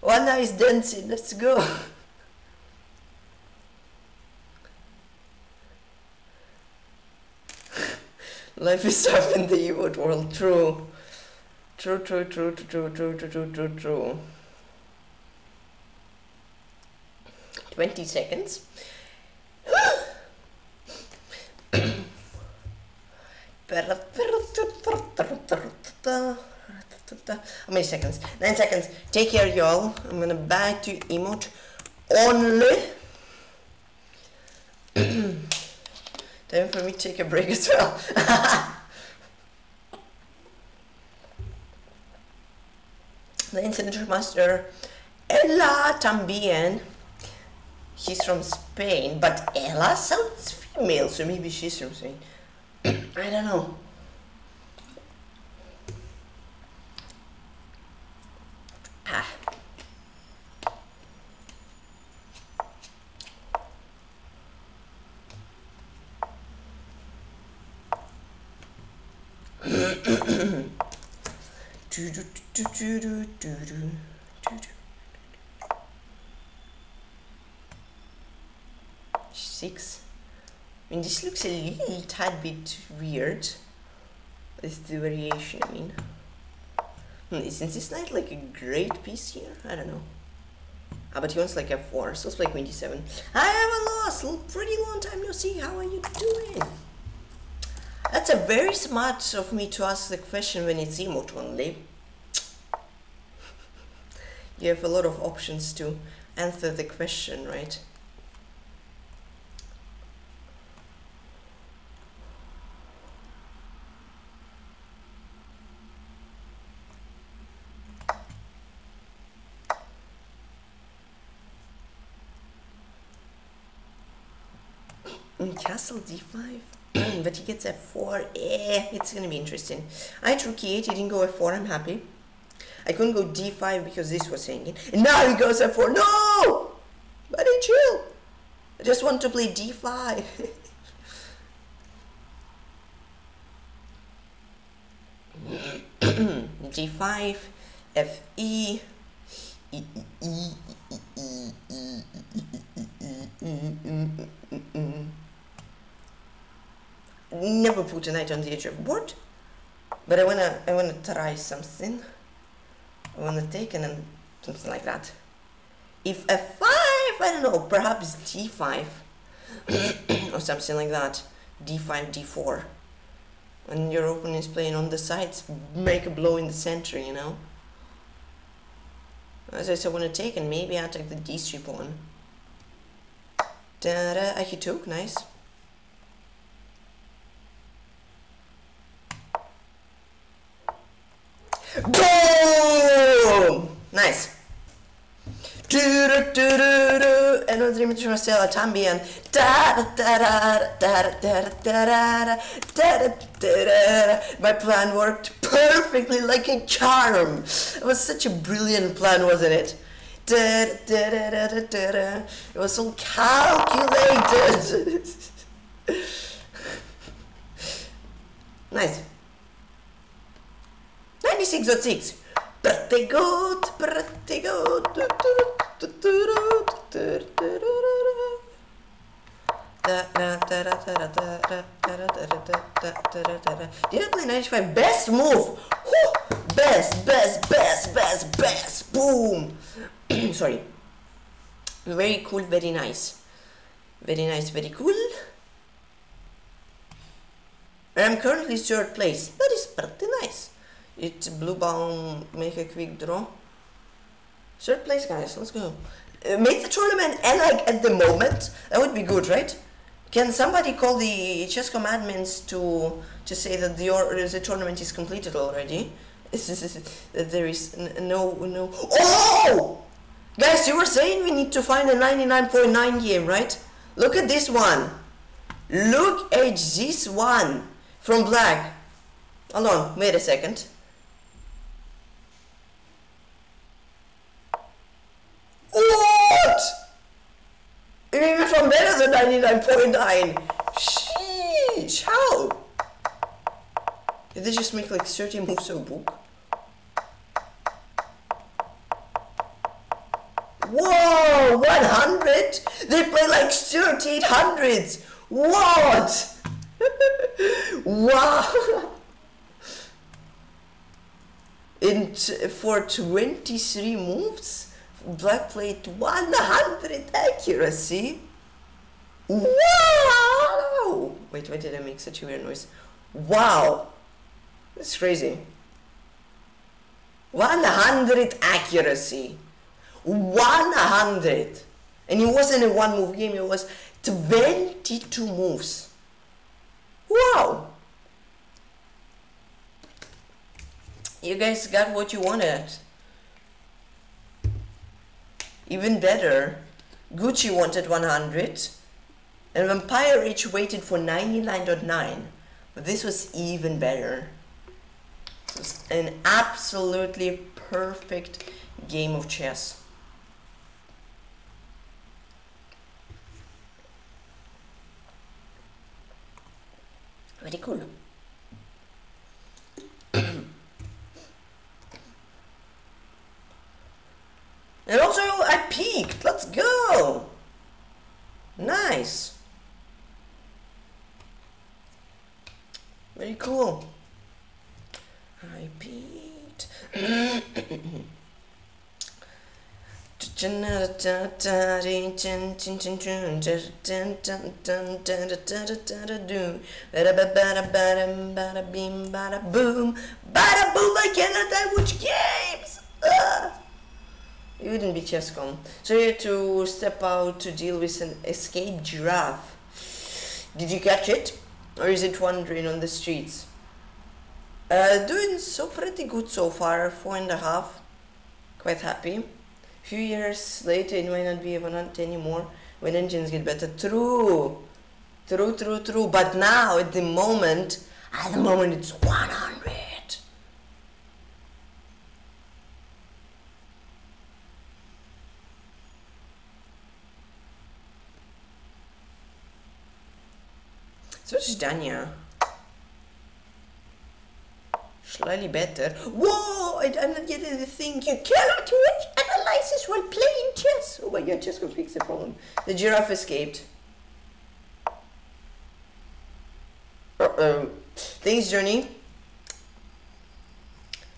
One eye is dancing, let's go. Life is tough in the e-vote world, true. True, true, true, true, true, true, true, true, true. twenty seconds. How many seconds? nine seconds. Take care, y'all. I'm gonna back to emote only. Time for me to take a break as well. The incident master ellatambien. He's from Spain, but Ella sounds female, so maybe she's from Spain. I don't know. Ah. do, do, do, do, do, do, do. Six. I mean, this looks a little tad bit weird. Is the variation? I mean, isn't this knight like a great piece here? I don't know. Ah, but he wants like a four. So it's like twenty-seven. I have a loss. Pretty long time no see. How are you doing? That's a very smart of me to ask the question when it's emote only. You have a lot of options to answer the question, right? Castle d five, but he gets a four. Eh, it's gonna be interesting. I had rook e eight, he didn't go f four. I'm happy. I couldn't go d five because this was hanging. And now he goes f four. No, I didn't chill. I just want to play d five. d five, f e. E, e, e, e, e, e, e, e, e. Never put a knight on the edge of board, but I wanna, I wanna try something. I wanna take and then something like that. If f five, I don't know, perhaps d five or something like that. d five, d four. When your opponent is playing on the sides, make a blow in the center, you know. As I said, I wanna take and maybe attack the d three pawn. Da-da, he took, nice. Boom! Nice. Another image from ellatambien. My plan worked perfectly like a charm. It was such a brilliant plan, wasn't it? It was so calculated. Nice. ninety-six point six. Pretty good, pretty good. Did I play ninety-five? Best move! Woo! Best, best, best, best, best! Boom! Sorry. Very cool, very nice. Very nice, very cool. And I'm currently third place. That is pretty nice. It's blue bound, make a quick draw. Third place, guys, let's go. Uh, make the tournament and like at the moment, that would be good, right? Can somebody call the Chess dot com admins to, to say that the, or, the tournament is completed already? There is no, no... Oh! Guys, you were saying we need to find a ninety-nine point nine game, right? Look at this one. Look at this one from black. Hold on, wait a second. What? Even from better than ninety-nine point nine. Sheesh. English? How? Did they just make like thirty moves of book? Whoa! one hundred? They play like thirty-eight hundreds! What? Wow! And for twenty-three moves, black played one hundred accuracy. Wow! Wait, why did I make such a weird noise? Wow! That's crazy. one hundred accuracy. one hundred! And it wasn't a one move game, it was twenty-two moves. Wow! You guys got what you wanted. Even better, Gucci wanted one hundred, and Vampire Rich waited for ninety-nine point nine. But this was even better. This was an absolutely perfect game of chess. Very cool. And also I peaked, let's go! Nice. Very cool. I peaked. Boom, bada boom, I cannot I watch games! Uh. It wouldn't be Chess dot com. So you had to step out to deal with an escaped giraffe. Did you catch it? Or is it wandering on the streets? Uh, doing so pretty good so far, four and a half. Quite happy. Few years later it might not be one hundred anymore when engines get better. True! True, true, true. But now at the moment, at the moment it's one hundred. So it's Dania. Slightly better. Whoa! I, I'm not getting the thing. You cannot make analysis while playing chess. Oh my god, chess can fix the problem. The giraffe escaped. Uh-oh. Thanks, Johnny.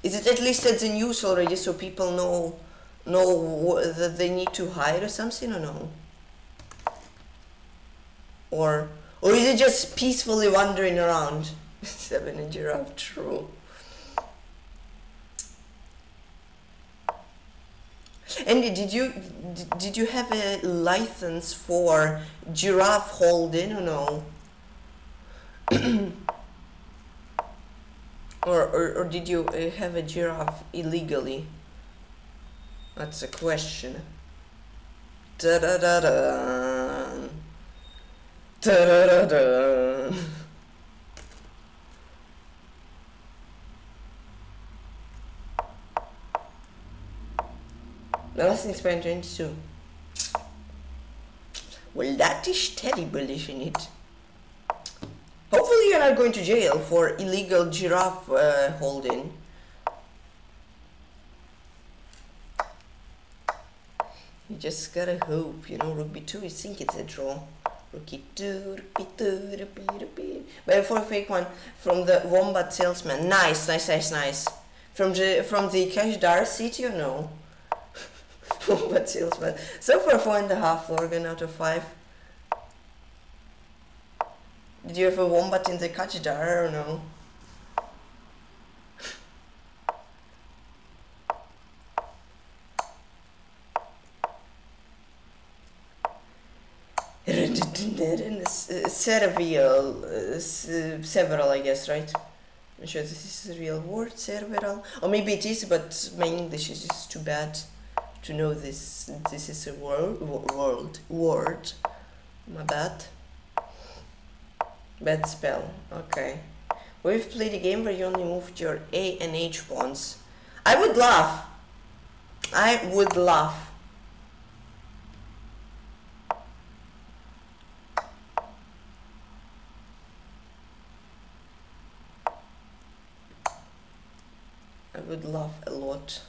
Is it at least at the news already so people know, know that they need to hide or something or no? Or... Or is it just peacefully wandering around? Seven and giraffe, true. Andy, did you did you have a license for giraffe holding or no? or, or or did you have a giraffe illegally? That's a question. Da da da da. Da da da da. The last thing's been twenty-two. Well, that is terrible, isn't it? Hopefully you're not going to jail for illegal giraffe uh, holding. You just gotta hope, you know, Rook B two, you think it's a draw. Rookie two, rookie two, rookie, rookie. But for a fake one from the Wombat Salesman. Nice, nice, nice, nice. From the from the Kashdar city or no? Wombat Salesman. So for four and a half, Lorgan out of five. Did you have a wombat in the Kashdar or no? Several, uh, several, I guess, right? I'm sure this is a real word, several. Or maybe it is, but my English is just too bad to know this. This is a word, world, word. My bad. Bad spell. Okay. We've played a game where you only moved your A and H pawns. I would laugh. I would laugh. would love a lot,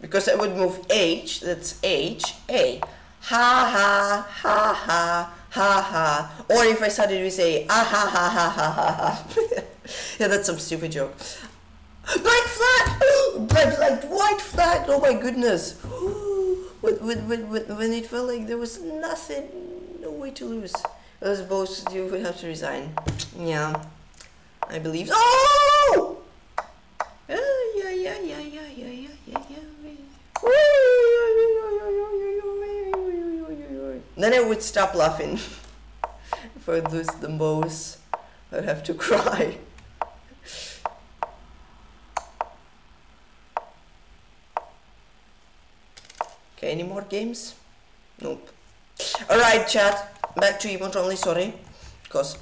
because I would move H, that's H, A. Ha ha ha ha ha ha. Or if I started with a ah ha ha ha ha ha ha. Yeah, that's some stupid joke. Black flag! Black flag, white flag! Oh my goodness! When, when, when, when it felt like there was nothing, no way to lose. I suppose you would have to resign. Yeah, I believe. Oh! Yeah, yeah, yeah, yeah, yeah, yeah, yeah, yeah, yeah. Then I would stop laughing. If I lose the most, I'd have to cry. Okay, any more games? Nope. Alright, chat. Back to emote only, sorry. Because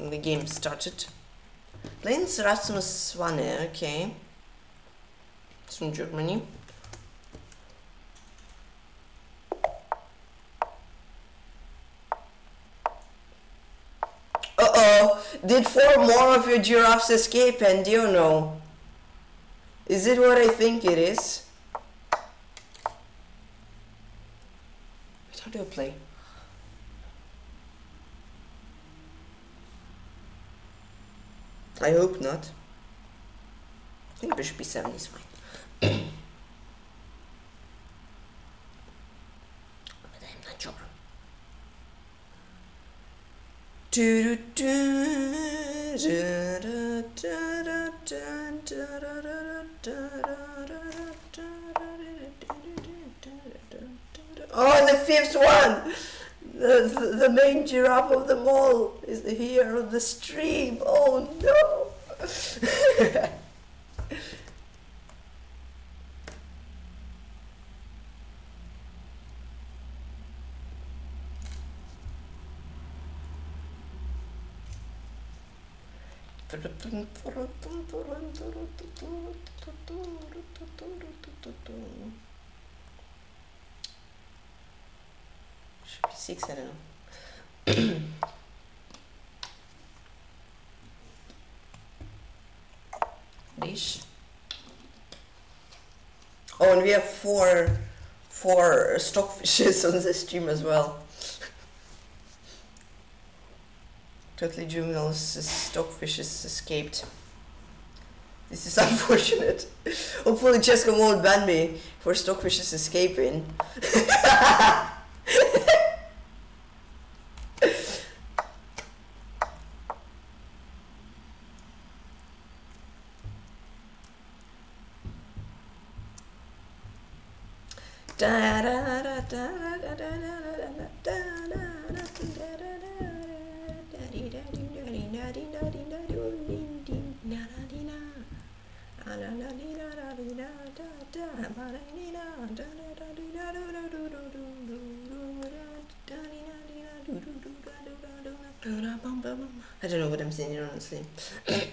the game started. Playing Rasmussvane, okay. It's from Germany. Uh-oh. Did four more of your giraffes escape, and do you know? Is it what I think it is? How do I play? I hope not. I think bishop b seven is fine. But I'm not sure. Do do do do. Oh, the fifth one! The, the main giraffe of them all is here on the stream. Oh no! Should be six, I don't know. Dish. Oh, and we have four, four stockfishes on the stream as well. Totally juveniles, stockfishes escaped. This is unfortunate. Hopefully Chess dot com won't ban me for stockfishes escaping. Da da da da da da da da I don't know what I'm saying, honestly.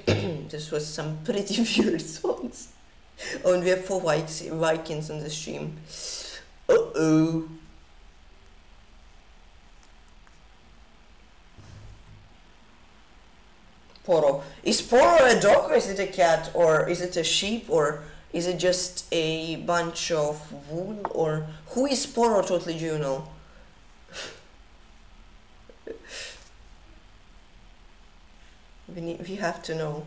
This was some pretty weird songs. Oh, and we have four whites, Vikings on the stream. Uh-oh. Poro. Is Poro a dog, or is it a cat, or is it a sheep, or is it just a bunch of wool, or who is Poro totally juvenile? we, need, we have to know.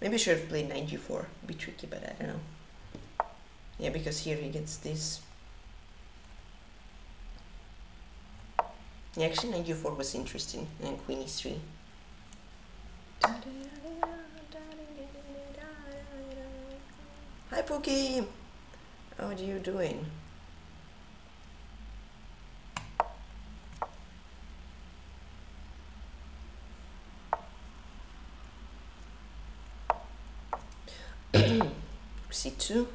Maybe I should have played knight g four. Be tricky, but I don't know. Yeah, because here he gets this. Yeah, actually knight g four was interesting, and queen e three. Hi Pookie! How are you doing? c two.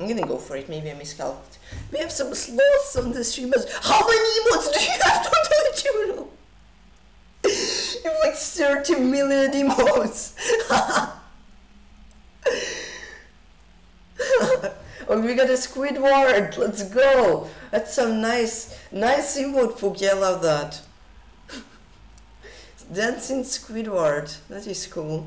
I'm gonna go for it, maybe I miscalculated. We have some sloths on the streamers. How many emotes do you have total, Juno? You have like thirty million emotes. Oh, we got a Squidward, let's go. That's some nice, nice emote, Pookie, I love that. Dancing Squidward, that is cool.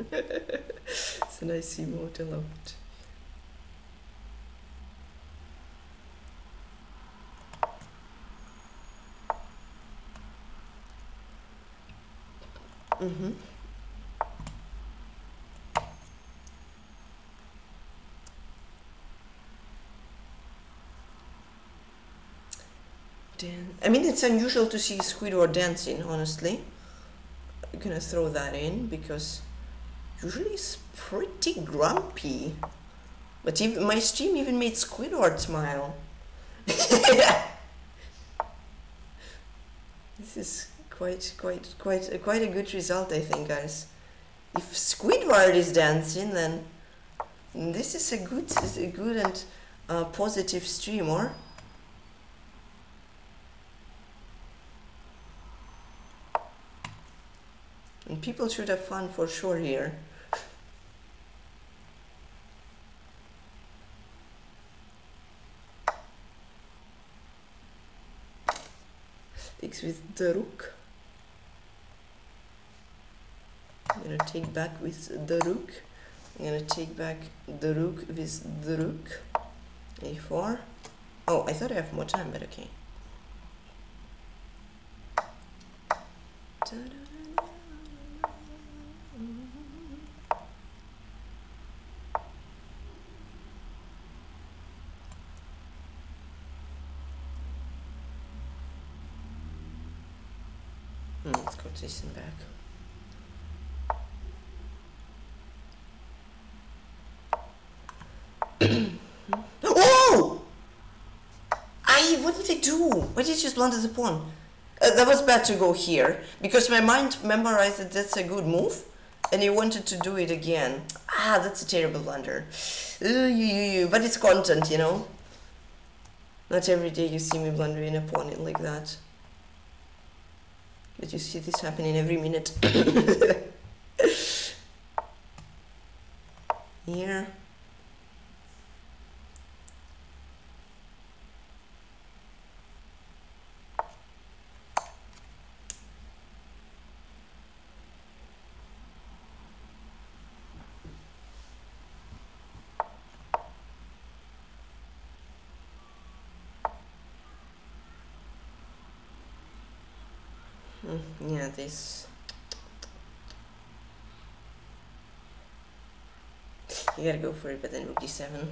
It's a nice emote, I love it. Mm-hmm. Dan I mean, it's unusual to see Squidward dancing, honestly. I'm gonna throw that in because usually it's pretty grumpy. But even my stream even made Squidward smile. This is quite, quite, quite, uh, quite a good result, I think, guys. If Squidward is dancing, then this is a good, is a good and uh, positive stream, or? And people should have fun for sure here. Takes with the rook. I'm gonna take back with the rook. I'm gonna take back the rook with the rook. a four. Oh, I thought I have more time, but okay. Hmm, let's go this and back. Oh! I, what did I do? I did just blunder the pawn. Uh, that was bad to go here, because my mind memorized that that's a good move, and I wanted to do it again. Ah, that's a terrible blunder. Uh, but it's content, you know? Not every day you see me blundering a pawn like that. But you see this happening every minute. Here. Yeah, this. You gotta go for it, but then rook d seven.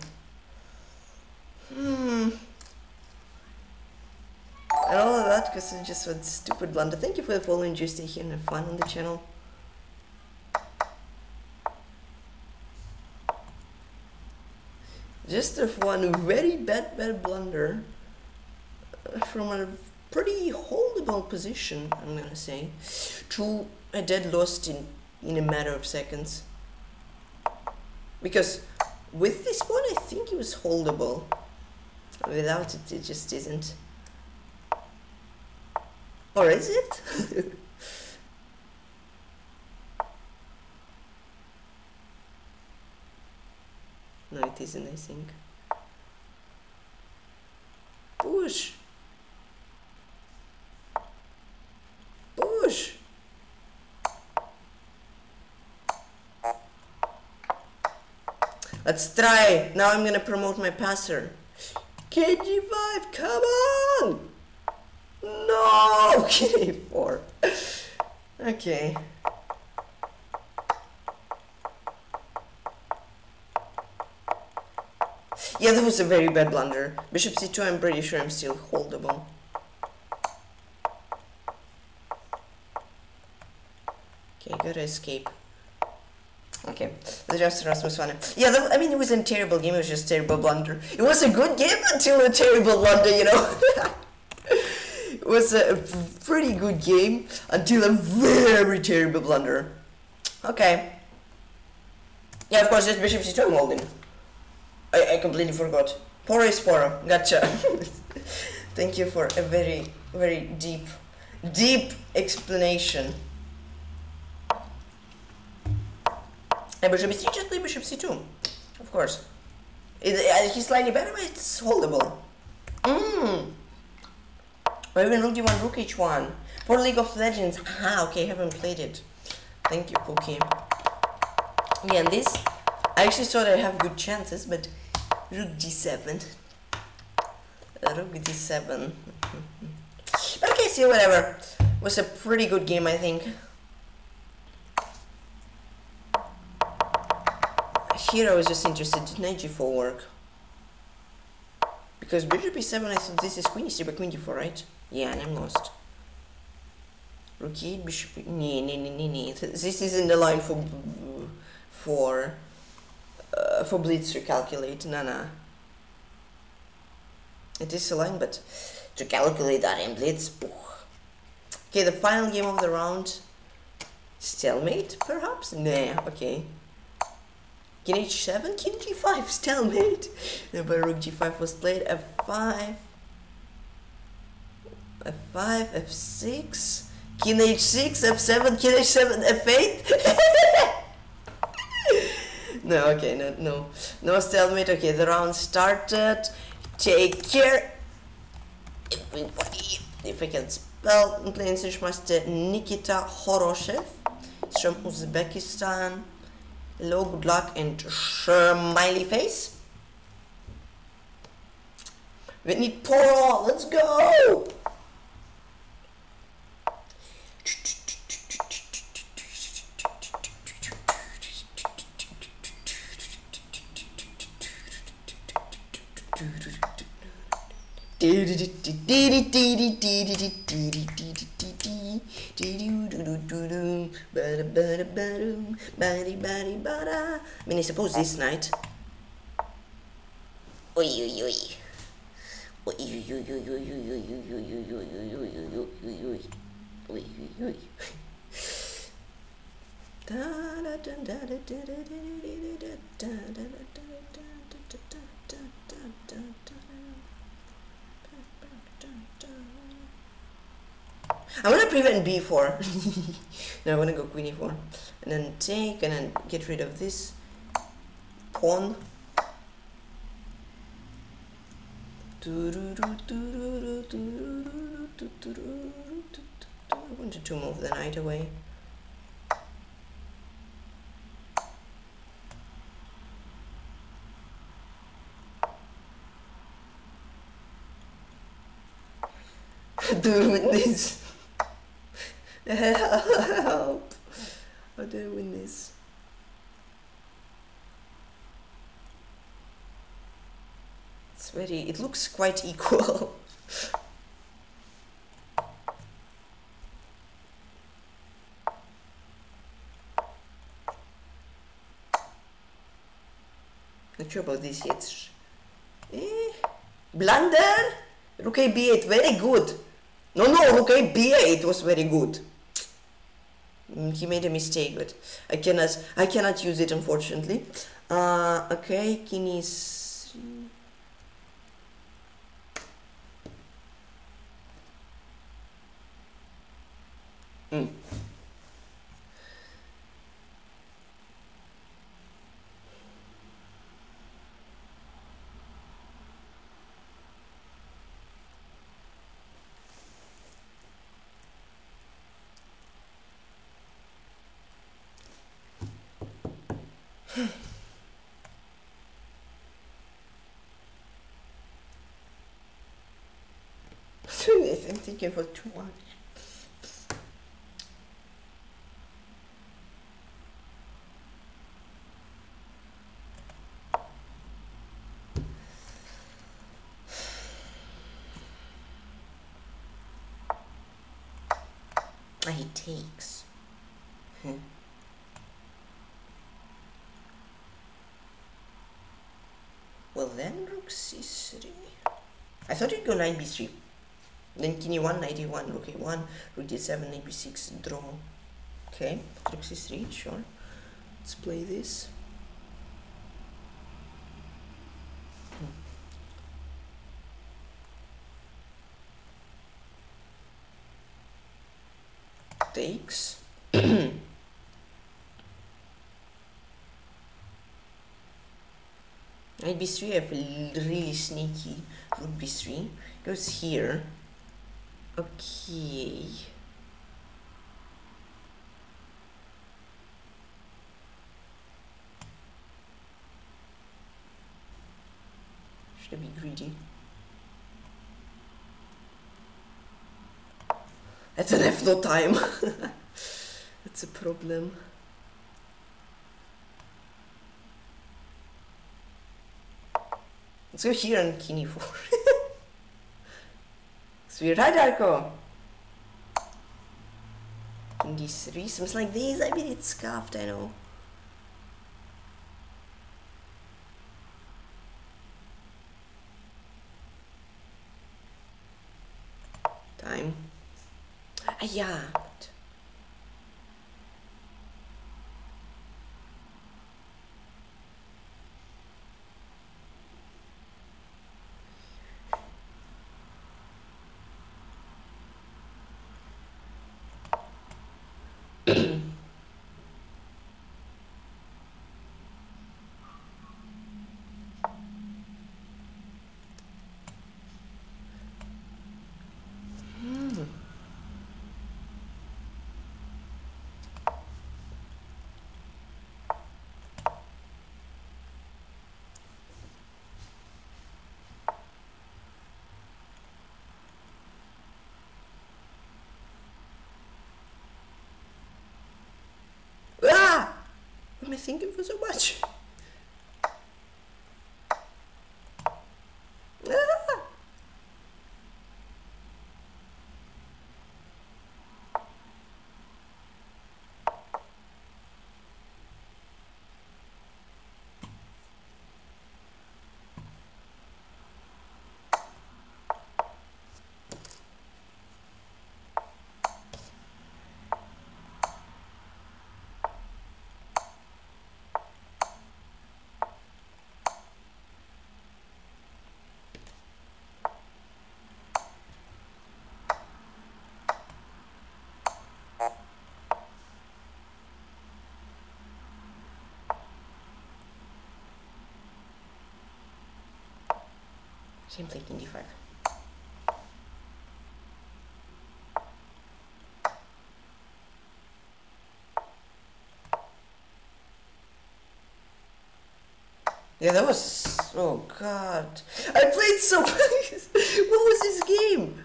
Hmm. And all of that because it's just a stupid blunder. Thank you for the follow and just stay here and have fun on the channel. Just have one very bad, bad blunder from a pretty holdable position, I'm gonna say, to a dead lost in, in a matter of seconds. Because with this pawn, I think it was holdable. Without it, it just isn't. Or is it? No, it isn't, I think. Push! Push. Let's try. Now I'm gonna promote my passer. K G five, come on! No! K four. Okay. Yeah, that was a very bad blunder. Bishop c two, I'm pretty sure I'm still holdable. Okay, gotta escape. Okay, the just Rasmussvane. Yeah, that, I mean, it wasn't a terrible game, it was just a terrible blunder. It was a good game until a terrible blunder, you know? It was a pretty good game until a very terrible blunder. Okay. Yeah, of course, just bishop c two holding. I, I completely forgot. Poro is poro, gotcha. Thank you for a very, very deep, deep explanation. And bishop c three, just play bishop c two, of course. It, he's slightly better, but it's holdable. Mmm. Or even rook d one, rook h one. For League of Legends. Ah, okay, I haven't played it. Thank you, Pookie. Yeah, and this, I actually thought I have good chances, but rook d seven. Rook d seven. But okay, see, whatever. It was a pretty good game, I think. Here I was just interested in knight g four work. Because bishop e seven, I think this is queen e three, but queen d four, right? Yeah, and I'm lost. Rook e eight, bishop e eight. Nee, nee, nee, nee, nee. This isn't the line for for uh, for blitz to calculate. Nah, nah. It is a line, but to calculate that in blitz. Okay, the final game of the round. Stalemate, perhaps? Nah, okay. King h seven, king g five, stalemate. But rook g five was played. f five, f five, f six, king h six, f seven, king h seven, f eight. No, okay, no, no, no stalemate. Okay, the round started. Take care. If I can spell, I'm playing Sindhu Shumas Nikitakhoroshev. It's from Uzbekistan. Hello, good luck, and smiley face. We need Poro, let's go! I mean, I suppose this night. Oi, oi, oi. Oi, oi, oi, oi, oi, oi, oi, oi, oi, oi, I want to prevent b four. No, I want to go queen e four. And then take, and then get rid of this pawn. I wanted to move the knight away. Do with this. Help! How do I win this? It's very... it looks quite equal. Not sure about this yet. Eh? Blunder! Rook a b eight, very good! No, no, rook a b eight was very good. He made a mistake, but I cannot, I cannot use it, unfortunately. Uh, okay, king is... Mm. I'm thinking for too much. He takes. Hmm. Well then, rook c three. I thought it'd go knight b three. Then king e one, knight e one, rook e one, rook d seven, knight b six, draw. Okay, rook c three, sure. Let's play this. Hmm. Takes. Knight b three, I have really sneaky rook b three. Goes here. Okay. Should I be greedy? That's an F no time. That's a problem. Let's go here on king e four. It's weird. Hi, Darko! King d three, seems like this. I mean, it's scuffed, I know. Time. Ah, yeah. Am I thinking for so much? Ah! Can't play king d five. Yeah, that was... oh god. I played so much! What was this game?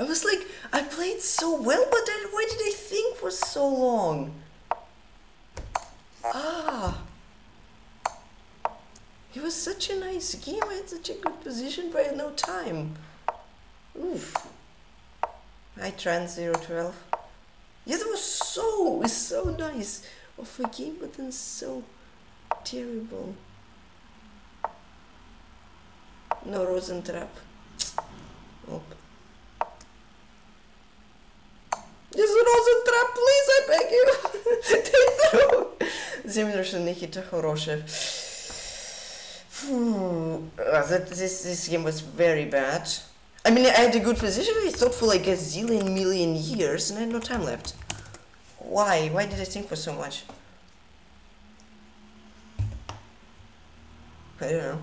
I was like, I played so well, but then why did I think for so long? Ah! It was such a nice game, I had such a good position, but I had no time. Oof. I tran zero twelve. Yeah, that was so, so nice of a game, but then so terrible. No Rosen trap. Nope. There's a Rosen trap, please, I beg you! Take through! Nikitakhoroshev. Hmm. Uh, that, this this game was very bad. I mean, I had a good position, I thought for like a zillion million years, and I had no time left. Why? Why did I think for so much? I don't know.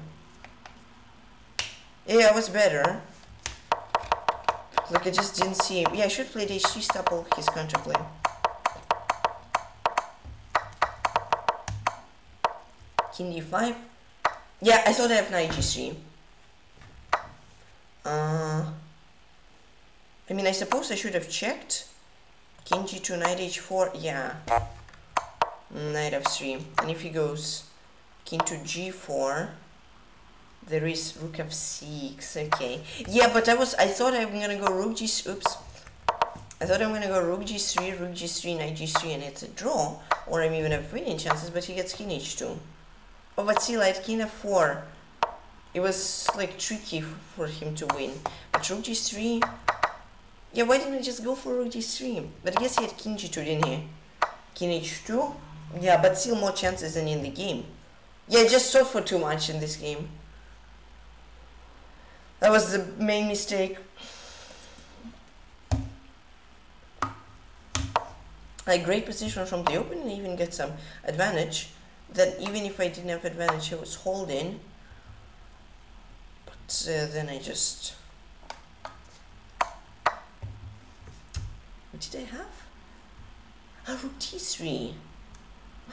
Yeah, I was better. Like, I just didn't see him. Yeah, I should play the h three staple, his counterplay. King d five. Yeah, I thought I have knight g three. Uh, I mean, I suppose I should have checked. King g two, knight h four, yeah. Knight f three. And if he goes king to g four, there is rook f six, okay. Yeah, but I was, I thought I'm gonna go rook g, oops. I thought I'm going to go rook g three, rook g three, knight g three, and it's a draw, or I'm even have winning chances, but he gets king h two. Oh, but see, like king f four, it was like tricky for him to win. But rook g three, yeah, why didn't I just go for rook g three? But I guess he had king g two, didn't he? King h two, yeah, but still more chances than in the game. Yeah, I just sought for too much in this game. That was the main mistake. Like, great position from the open, and even get some advantage. That even if I didn't have advantage, I was holding. But uh, then I just... What did I have? Ah, rook t three.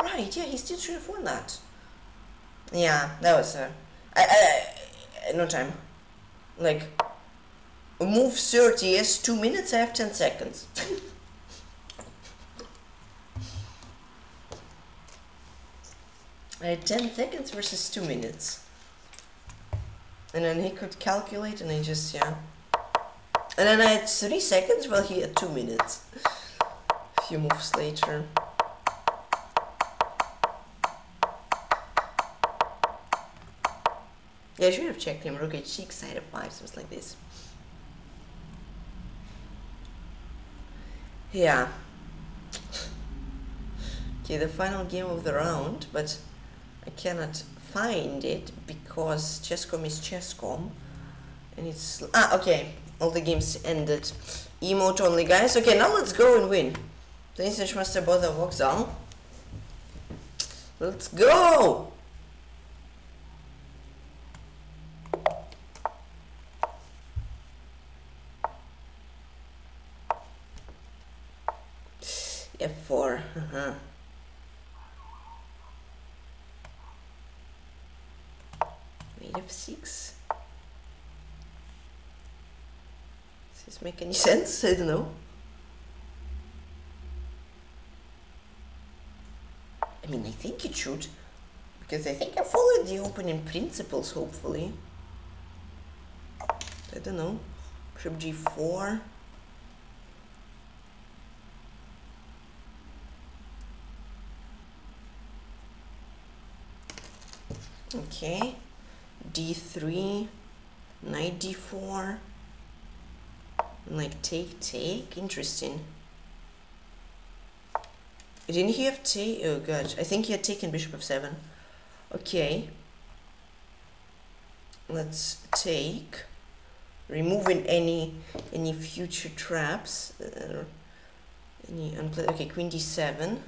Right, yeah, he's still three to four that. Yeah, that was... Uh, I, I, I, no time. Like, move thirty is two minutes, I have ten seconds. I had ten seconds versus two minutes. And then he could calculate and I just, yeah. And then I had three seconds while he had two minutes. A few moves later. Yeah, I should have checked him. Rook h six, knight f five, something like this. Yeah. Okay, the final game of the round, but... I cannot find it because Chess dot com is Chess dot com and it's... Ah, okay, all the games ended. Emote only, guys. Okay, now let's go and win. Please, Master Bother Voxal. Let's go! F four, uh-huh. f six. Does this make any sense? I don't know. I mean, I think it should, because I think I followed the opening principles, hopefully. I don't know. Trip g four. Okay. d three, knight d four, like take, take, interesting. Didn't he have take? Oh god, I think he had taken bishop f seven. Okay, let's take, removing any any future traps, uh, any unplayed. Okay, queen d seven,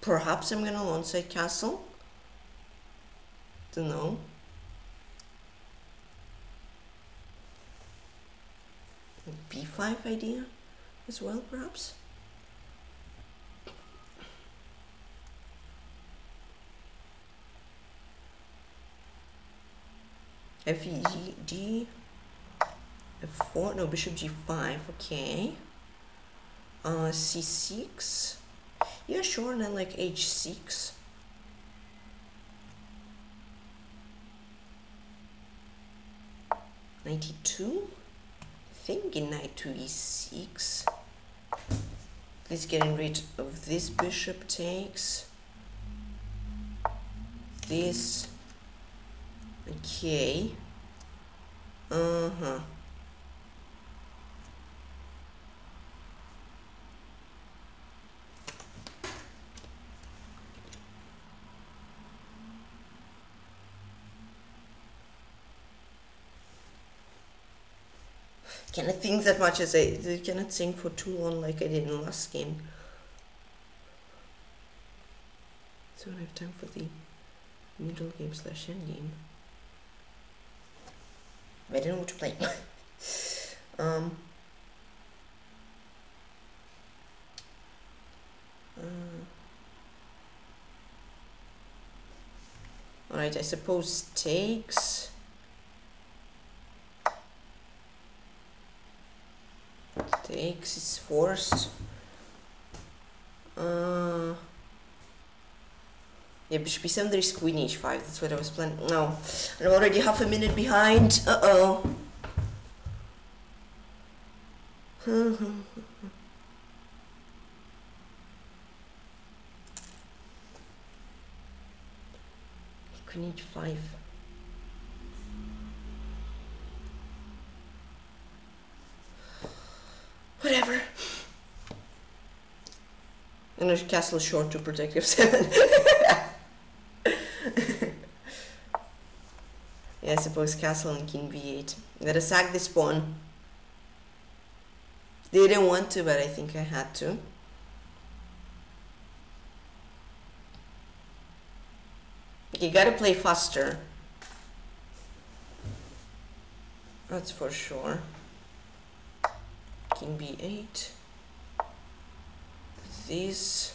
perhaps I'm gonna launch a castle. No. b five idea as well, perhaps. f e g d f four, no, bishop g five, okay. Uh, c six, yeah, sure, and then like h six. ninety-two, I think in knight to e six. Please getting rid of this bishop takes. This. Okay. Uh huh. I cannot think that much as I, I cannot think for too long like I did in the last game. So I don't have time for the middle game slash end game. I don't know what to play. um, uh, Alright, I suppose takes. Takes is forced. Uh, yeah, bishop b seven, there is queen h five. That's what I was planning. No, I'm already half a minute behind. Uh oh. He could need five. Whatever. And there's castle short to protect f seven. Yeah, I suppose castle and king b eight. Gotta sack this pawn. They didn't want to, but I think I had to. You gotta play faster. That's for sure. King b eight. This.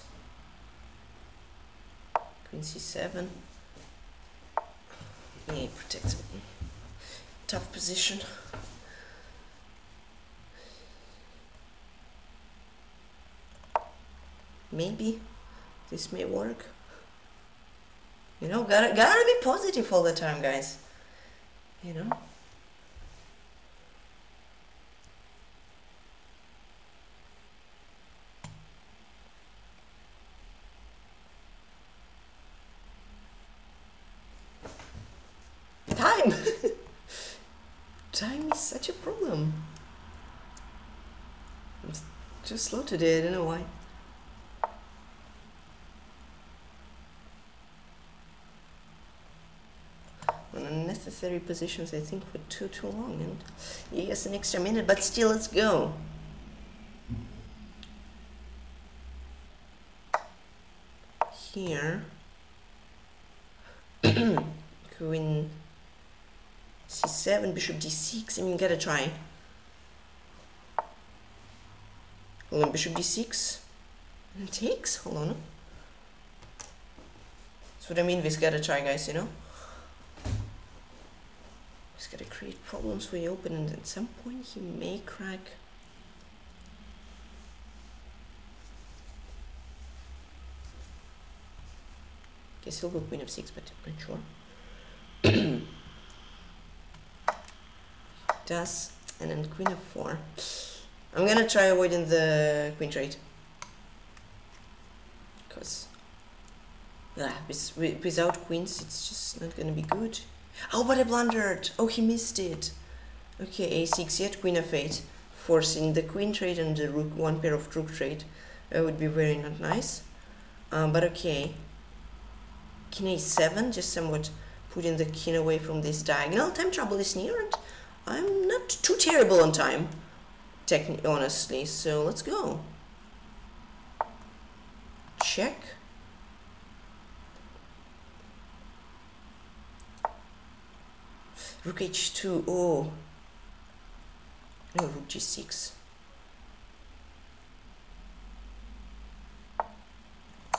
Queen c seven. Yeah, it protects me. Tough position. Maybe this may work. You know, gotta gotta be positive all the time, guys. You know. Time. Time is such a problem. I'm too slow today. I don't know why. Unnecessary positions, I think, were too too long, and yes, an extra minute, but still, let's go. Here, queen c seven, bishop d six. I mean, gotta try. Hold on, bishop d six and takes. Hold on. That's what I mean. We've gotta try, guys. You know. He's gonna create problems for the opponent, and at some point he may crack. Guess he'll go queen of six, but I'm not sure. Does, and then queen of four. I'm gonna try avoiding the queen trade. Because ah, with, with, without queens, it's just not gonna be good. Oh, but I blundered. Oh, he missed it. Okay, a six, yet queen of eight, forcing the queen trade and the rook, one pair of rook trade. That would be very not nice. Um, but okay. King a seven, just somewhat putting the king away from this diagonal. Time trouble is near, and I'm not too terrible on time, technically, honestly. So let's go. Check. Rook h two, oh, no, rook g six,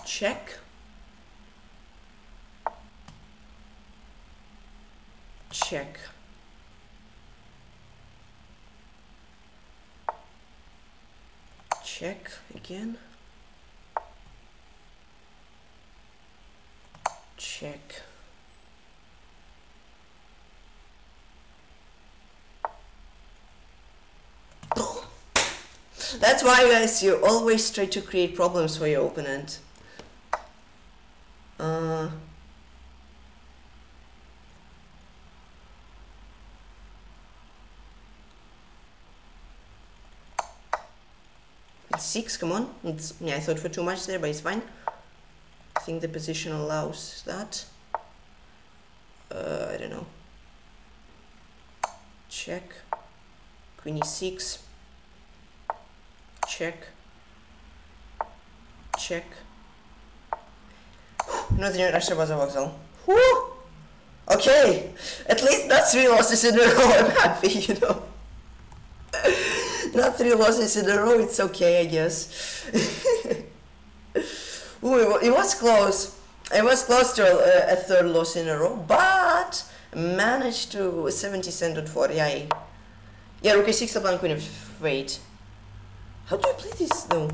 check, check, check again, check. That's why, guys, you always try to create problems for your opponent. Uh, six, come on. It's, yeah, I thought for too much there, but it's fine. I think the position allows that. Uh, I don't know. Check. Queen e six. Check, check. Not in Russia was a voxel. Okay, at least not three losses in a row. I'm happy, you know. Not three losses in a row. It's okay, I guess. Ooh, it was close. It was close to a, a third loss in a row, but managed to seventy cent dot four. Yeah, yeah. Rook a six, blank queen of eight. How do I play this though?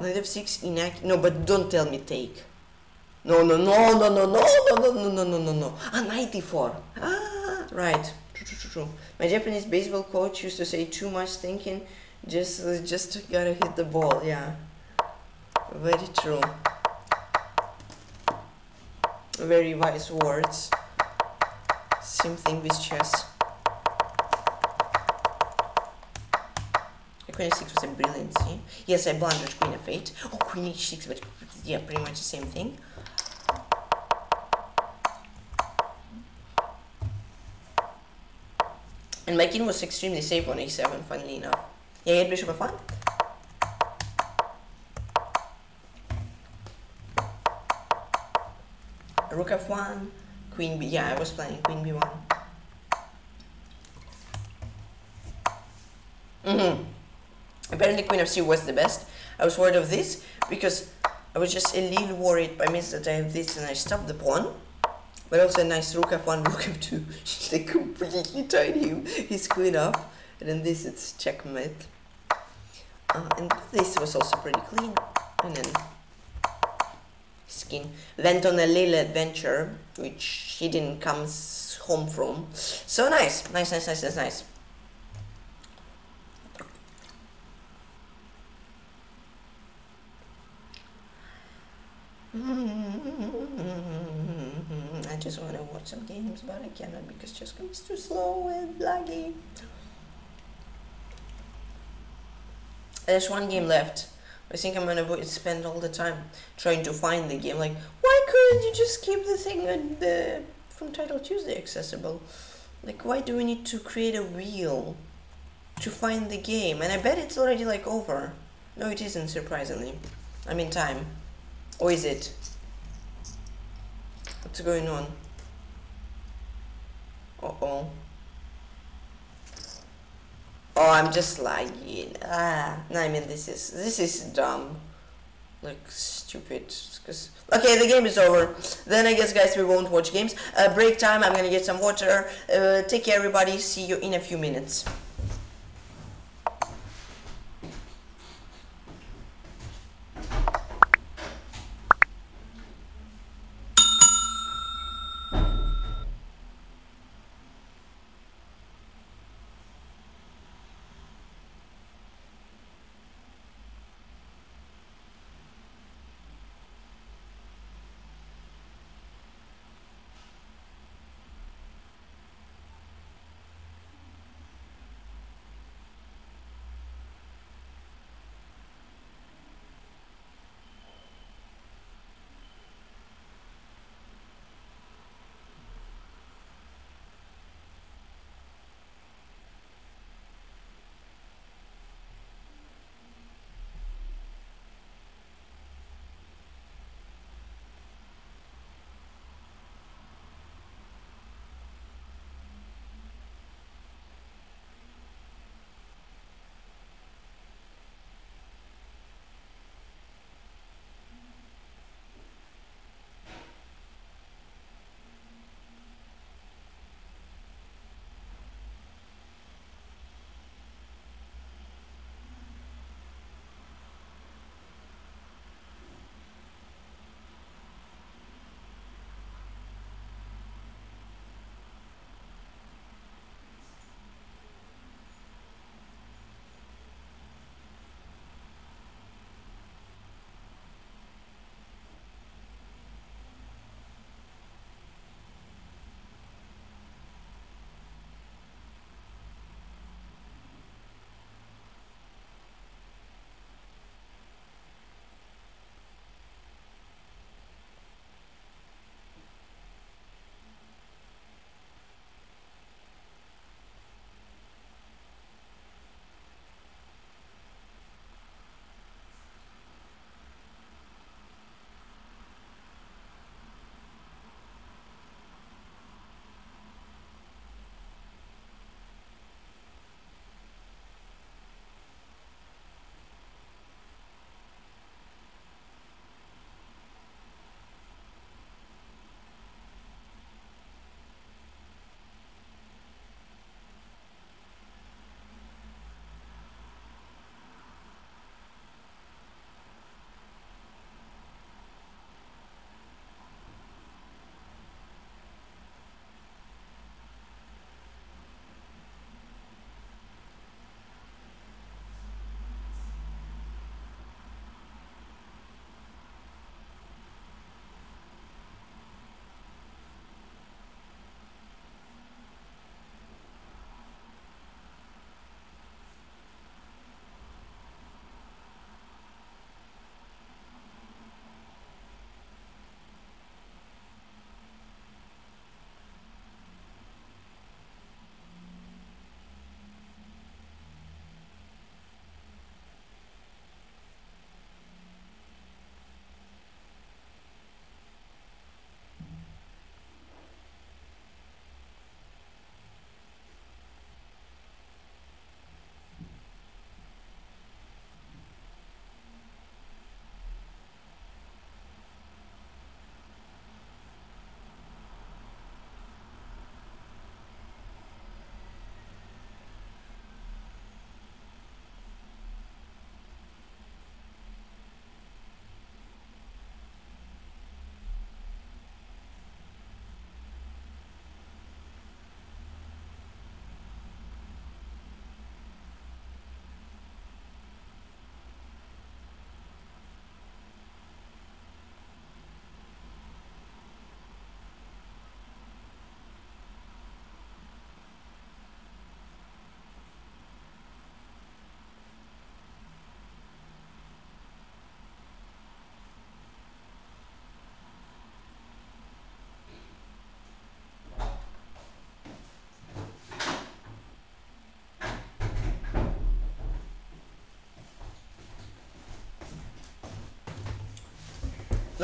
Knight f six, inaccurate. No, but don't tell me take. No, no, no, no, no, no, no, no, no, no, no, no. Ah, knight e four. Ah, right. My Japanese baseball coach used to say too much thinking, just just gotta hit the ball. Yeah, very true. Very wise words. Same thing with chess. Queen f six was a brilliant scene. Yes, I blundered queen f eight. Oh, queen h six, but yeah, pretty much the same thing. And my king was extremely safe on a seven, funnily enough. Yeah, he had bishop f one. rook f one, queen b. Yeah, I was playing queen b one. Mm-hmm. Apparently queen f three was the best. I was worried of this because I was just a little worried by means that I have this and I stopped the pawn. But also a nice rook f one, rook f two. Just like completely tied him, his queen up. And then this, it's checkmate. Uh, and this was also pretty clean. And then his king went on a little adventure, which he didn't come home from. So nice, nice, nice, nice, nice, nice. I just want to watch some games, but I cannot because Chess dot com is too slow and laggy. There's one game left. I think I'm gonna spend all the time trying to find the game. Like, why couldn't you just keep the thing on the, from Titled Tuesday accessible? Like, why do we need to create a wheel to find the game? And I bet it's already like over. No, it isn't, surprisingly. I'm in time. Or is it? What's going on? Uh oh. Oh, I'm just lagging. Ah, no, I mean this is this is dumb, like stupid. Cause okay, the game is over. Then I guess, guys, we won't watch games. Uh, break time. I'm gonna get some water. Uh, take care, everybody. See you in a few minutes.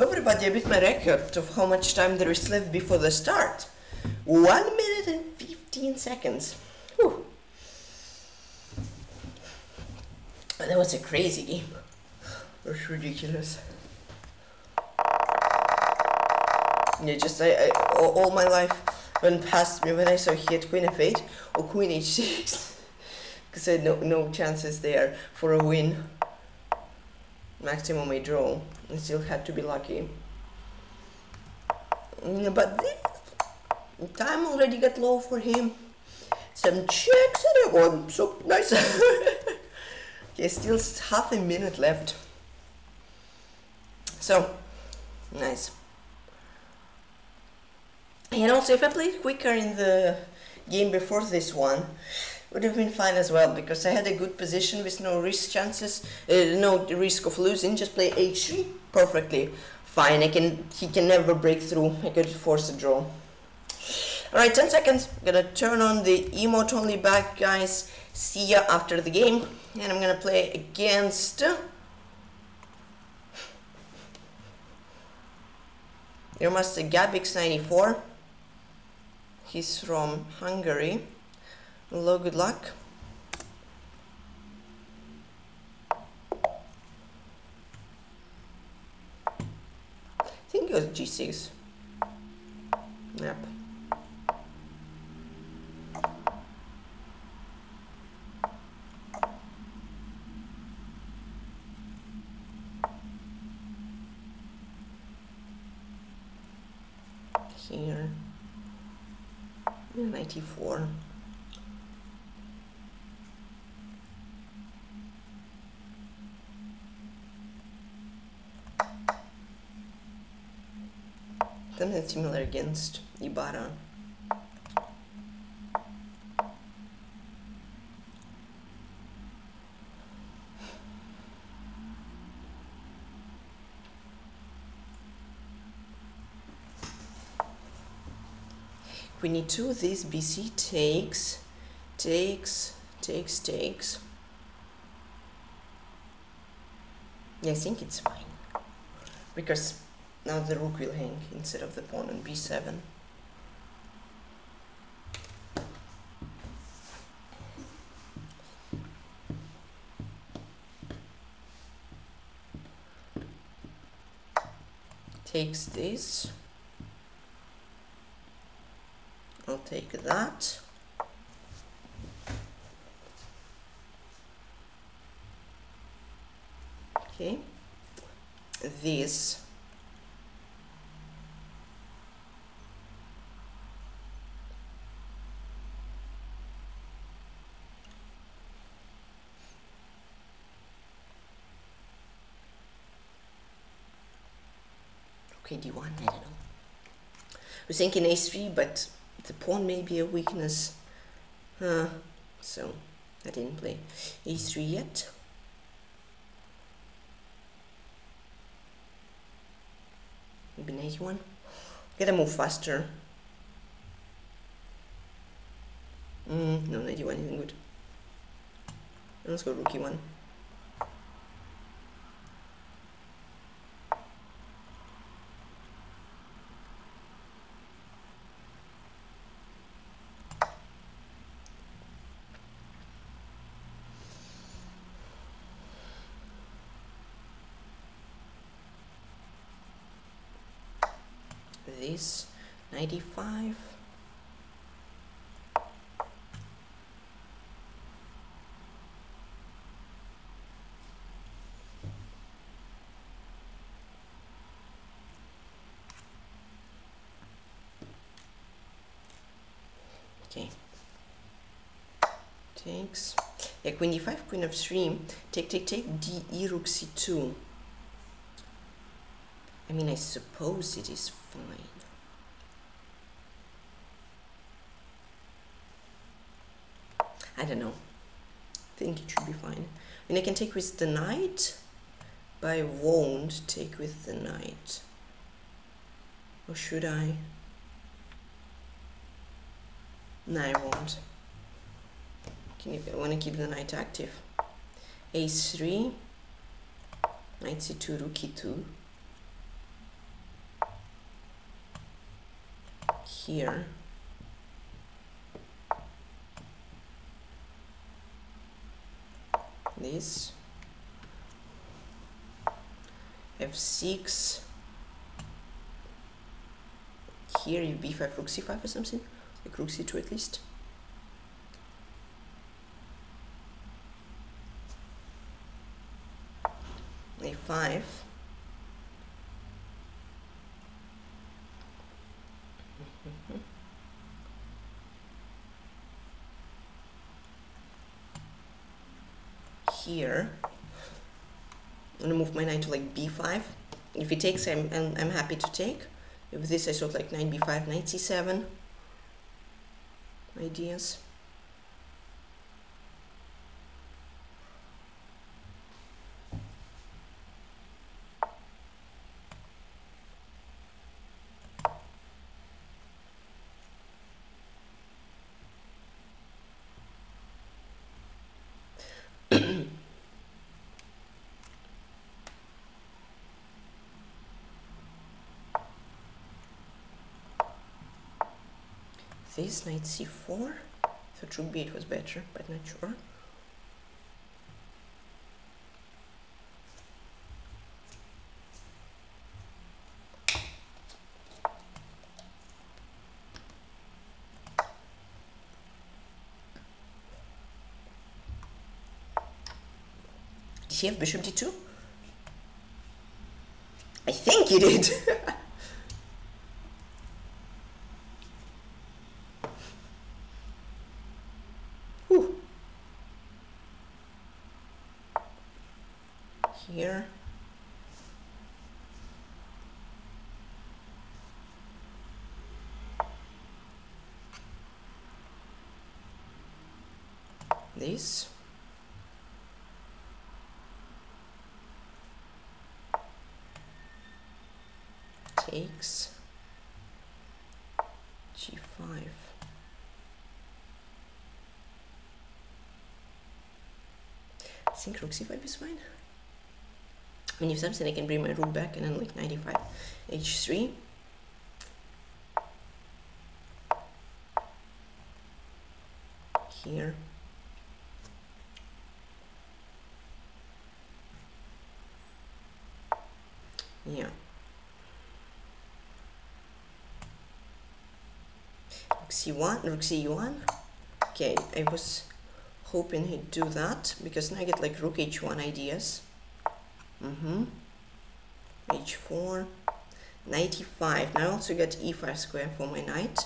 everybody, I beat my record of how much time there is left before the start. one minute and fifteen seconds. Whew. That was a crazy game. That's ridiculous. Yeah, just I, I all, all my life went past me when I saw he had Queen F eight or Queen H six, because I had no no chances there for a win. Maximum a draw. I still had to be lucky. But this time already got low for him. Some checks and I won. So nice. Okay, still half a minute left. So nice. And also, if I played quicker in the game before this one, would have been fine as well, because I had a good position with no risk chances, uh, no risk of losing. Just play h three, perfectly fine. I can, he can never break through. I could force a draw. Alright, ten seconds. I'm gonna turn on the emote only back, guys. See ya after the game. And I'm gonna play against... there must be Gabix ninety-four. He's from Hungary. Hello, good luck. I think it was G six. Yep. Here. ninety-four. Something similar against Ibarra. Queen e two, this B C takes, takes, takes, takes. Yeah, I think it's fine. Because now the rook will hang instead of the pawn on b seven. Takes this. I'll take that. Okay. This. Okay, d one, I don't know. I was thinking a three, but the pawn may be a weakness, uh, so I didn't play a three yet. Maybe an a one. Gotta move faster. Mm, no, knight e one isn't good. Let's go rook e one. ninety-five. Okay. Takes. Yeah, queen e five, queen f three. Take, take, take. D e rook c two. I mean, I suppose it is fine. I don't know. I think it should be fine. I mean, I can take with the knight, but I won't take with the knight. Or should I? No, I won't. Can you, I want to keep the knight active. a three, knight c two, rook e two. here. This f six, here in b five, rook c five or something, like rook c two at least. a five. Here, I'm gonna move my knight to like b five. If he takes, I'm, I'm I'm happy to take. With this, I sort like knight b five, knight c seven ideas. This knight c four, so rook b eight was better, but not sure. Did he have bishop d two? I think he did. Here, this, takes g five. I think rook c five is fine. I mean, if something, I can bring my rook back and then like ninety-five, h three. Here. Yeah. Rook c one, rook c one. Okay, I was hoping he'd do that because now I get like rook h one ideas. Mm-hmm. h four, ninety-five. Now I also got e five square for my knight.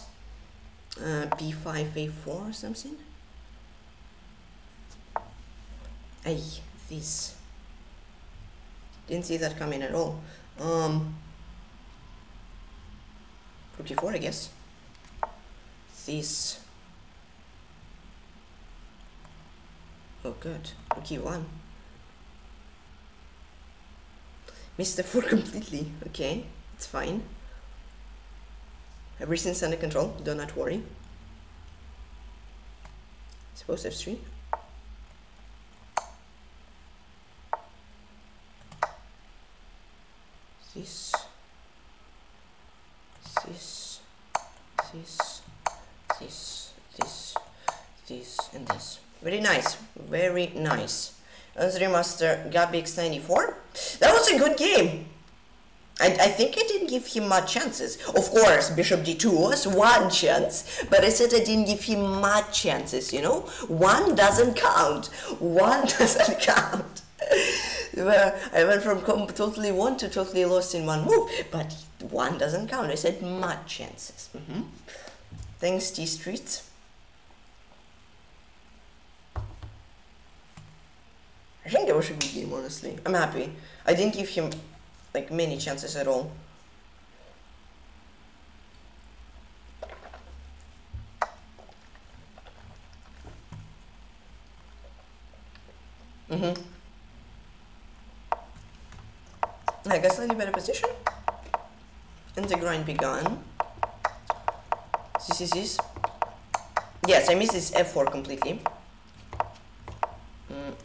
Uh, b five, a four or something. Ay, this. Didn't see that coming at all. Um, rook d four, I guess. This. Oh, good. Rook e one. Missed the four completely. Okay, it's fine. Everything's under control, do not worry. Suppose f three. This, this, this, this, this, this, and this. Very nice, very nice. Answering Master Gabix ninety-four. That was a good game. I, I think I didn't give him much chances. Of course, bishop d two was one chance, but I said I didn't give him much chances, you know? One doesn't count. One doesn't count. Well, I went from totally won to totally lost in one move, but one doesn't count. I said much chances. Mm-hmm. Thanks, T-Street. I think that was a good game, honestly. I'm happy. I didn't give him, like, many chances at all. Mm-hmm. I got slightly better position. And the grind began. This is this. Yes, I missed this f four completely.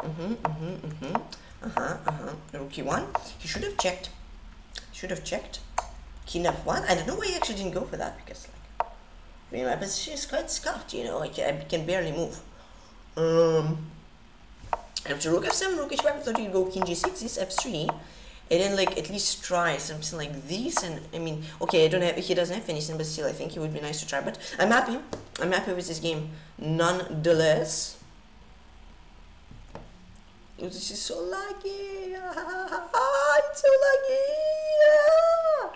Mm-hmm, mm-hmm, mm-hmm. Uh-huh, uh-huh. Rook e one. He should have checked. Should have checked. King f one. I don't know why he actually didn't go for that because, like, I mean, my position is quite scuffed, you know, I can, I can barely move. Um, after rook f seven, rook h five, thirty, rook king g six, is f three, and then like at least try something like this. And I mean, okay, I don't have, he doesn't have anything, but still I think it would be nice to try. But I'm happy, I'm happy with this game nonetheless. Oh, this is so lucky! Ah, it's so lucky! Yeah.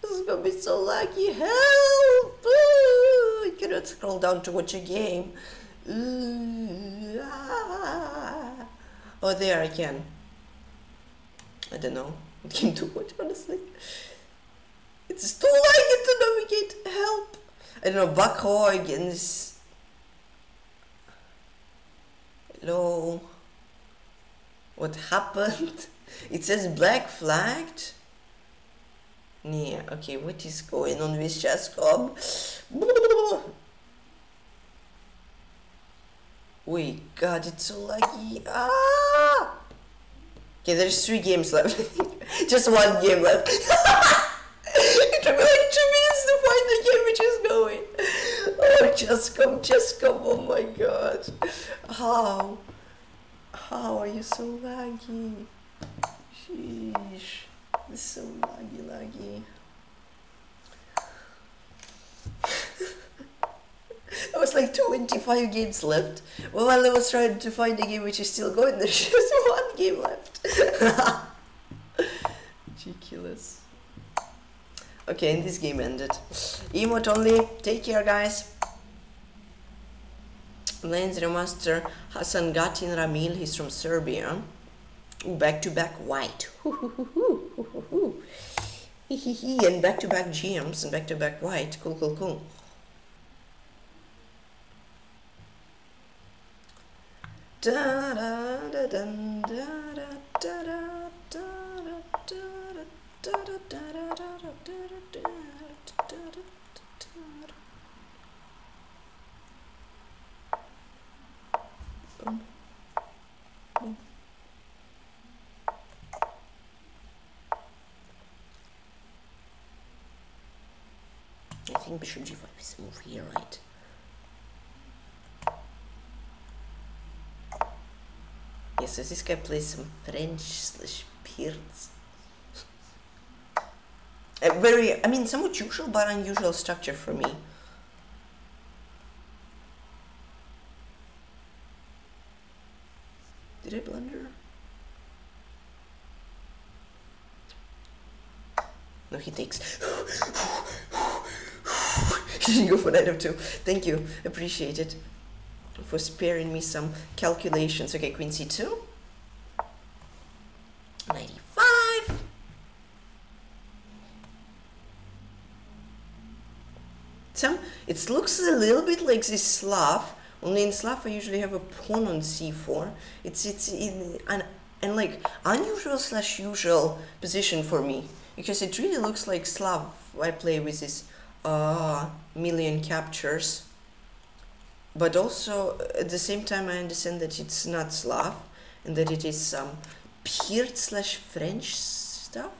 This is gonna be so lucky! Help! Oh, I cannot scroll down to watch a game. Ah. Oh, there I can. I don't know what game to watch, honestly. It's too lucky to navigate. Help! I don't know. Backhaul against. Hello. What happened? It says black flagged. Yeah, okay, what is going on with Chess dot com? Wait, God, it's so lucky. Ah! Okay, there's three games left. Just one game left. It took me like two minutes to find the game which is going. Oh, Chess dot com, Chess dot com, oh my God. How? How are you so laggy? Sheesh. This is so laggy, laggy. There was like twenty-five games left. Well, while I was trying to find a game which is still going, there's just one game left. Ridiculous. Okay, and this game ended. Emote only. Take care, guys. Lanes Remaster Hasangatin Ramil, he's from Serbia. Ooh, back to back white. And back to back G Ms and back to back white. Cool, cool, cool. Da da da da da da da da da da. Boom. Boom. I think bishop g five is a move here, right? Yeah, so this guy plays some French slash Pirts. A very, I mean, somewhat usual but unusual structure for me. Did I blunder? No, he takes. He didn't go for knight f two. Thank you, appreciate it for sparing me some calculations. Okay, queen c two. Knight e five. Some, it looks a little bit like this Slav. Only in Slav I usually have a pawn on c four. It's it's in an and like unusual slash usual position for me, because it really looks like Slav. I play with this uh, million captures, but also at the same time I understand that it's not Slav and that it is some um, Pirt slash French stuff.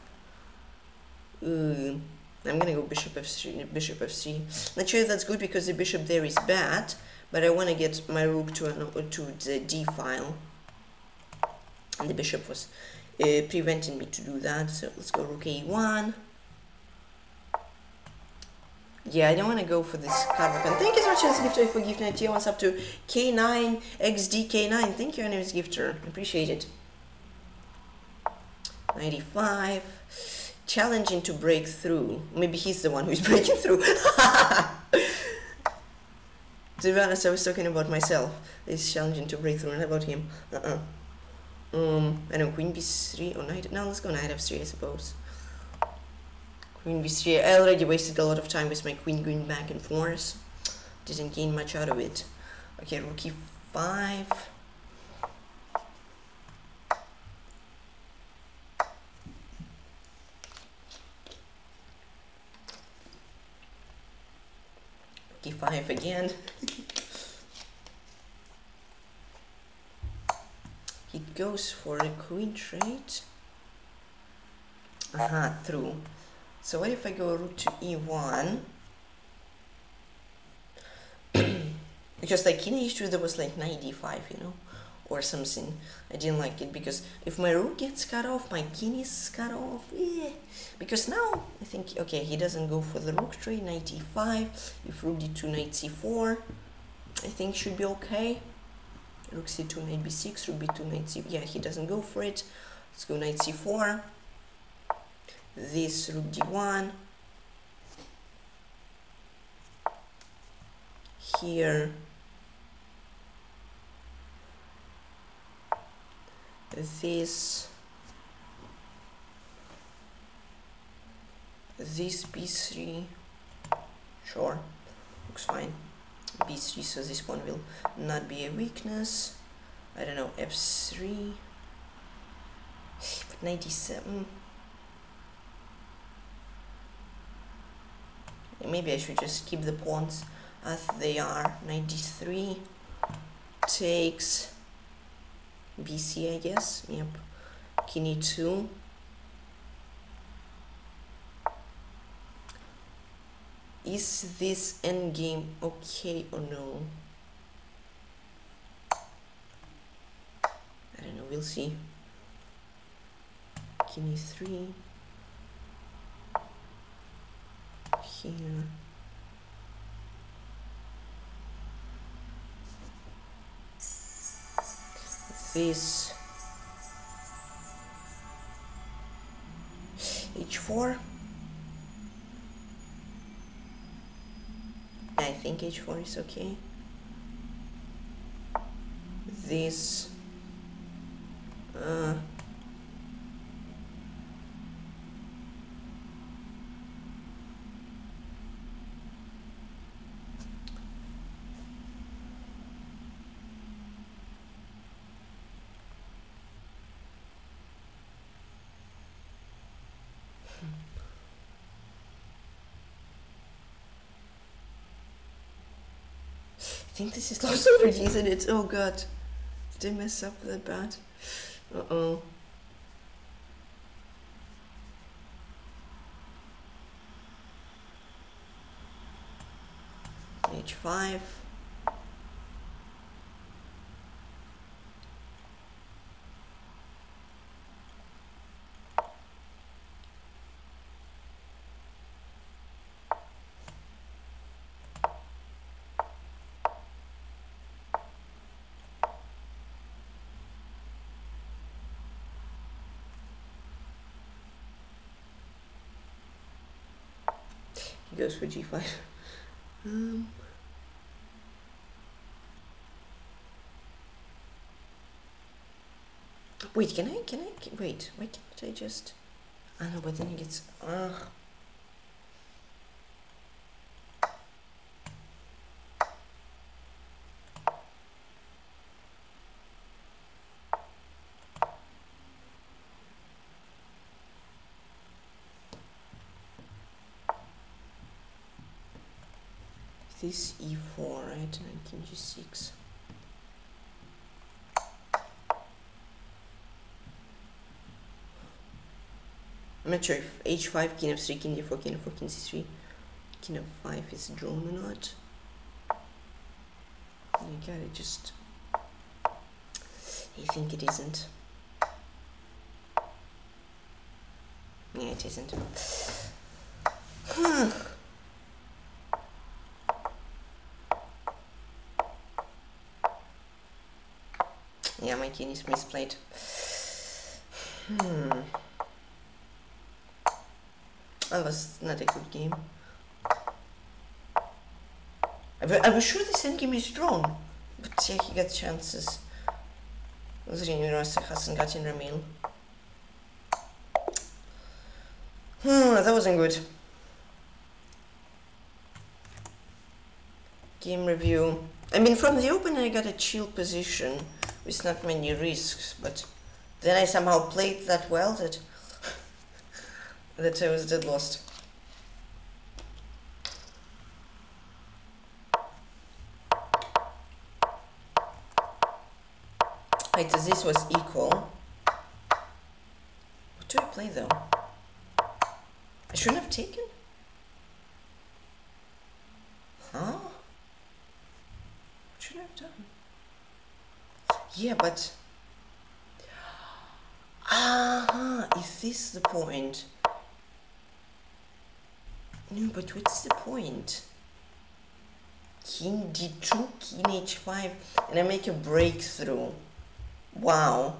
Mm. I'm gonna go bishop f three, bishop f three. Not sure if that's good because the bishop there is bad. But I want to get my rook to an, to the d file, and the bishop was uh, preventing me to do that. So let's go rook a one. Yeah, I don't want to go for this cover. And thank you so much, Gifter, for gifting a tier one sub to K nine X D K nine. Thank you, Anonymous Gifter. Appreciate it. ninety-five. Challenging to break through. Maybe he's the one who's breaking through. To be honest, I was talking about myself. It's challenging to break through, not about him. Uh-uh. Um, I know, queen b three or knight... No, let's go knight f three, I suppose. Queen b three. I already wasted a lot of time with my queen going back and forth. Didn't gain much out of it. Okay, rook e five. Five again. He goes for a queen trade. Aha, through. So what if I go rook to e one? Because like in H two there was like knight d five, you know, or something. I didn't like it because if my rook gets cut off, my king is cut off. Yeah. Because now I think, okay, he doesn't go for the rook trade, knight e five. If rook d two, knight c four, I think should be okay. Rook c two, knight b six, rook b two, knight c. Yeah, he doesn't go for it. Let's go knight c four. This rook d one. Here. This. This b three. Sure, looks fine. b three, so this pawn will not be a weakness. I don't know, f three, but ninety-seven. Maybe I should just keep the pawns as they are. ninety-three takes b c, I guess. Yep, king e two. Is this endgame okay or no? I don't know, we'll see. King e three. Here. This. h four. I think h four is okay. This. Uh, I think this is lost already, isn't it? Oh god, did I mess up that bad? Uh oh. h five. Goes for g five. Um. Wait, can I? Can I? Can, wait, why can't I just? I don't know, but then it gets. Uh. This e four, right? King g six. I'm not sure if h five, king f three, king d four, king f four, king c three, king f five is drawn or not. You gotta just. I think it isn't. Yeah, it isn't. Huh. Yeah, my king is misplayed. Hmm. That was not a good game. I was sure this endgame is drawn, but yeah, he got chances. Zrinirasa Hasangatin_Ramil. Hmm, that wasn't good. Game review. I mean, from the open, I got a chill position. It's not many risks, but then I somehow played that well that that I was dead lost. Right, so this was equal. What do I play though? I shouldn't have taken? Huh? Yeah, but... Ah, is this the point? No, but what's the point? King d two, king h five, and I make a breakthrough. Wow.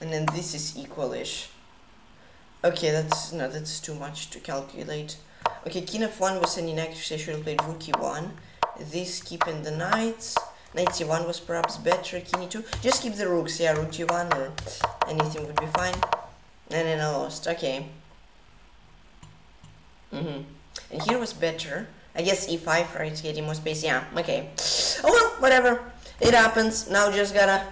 And then this is equalish. Okay, that's no, that's too much to calculate. Okay, king f one was an inactive, so I should have played rook e one. This keeping the knights. Knight c one was perhaps better, king e two. Just keep the rooks, yeah, rook g one or anything would be fine. And then I lost, okay. Mm-hmm. And here was better. I guess e five, right, getting more space, yeah, okay. Oh well, whatever. It happens. Now just gotta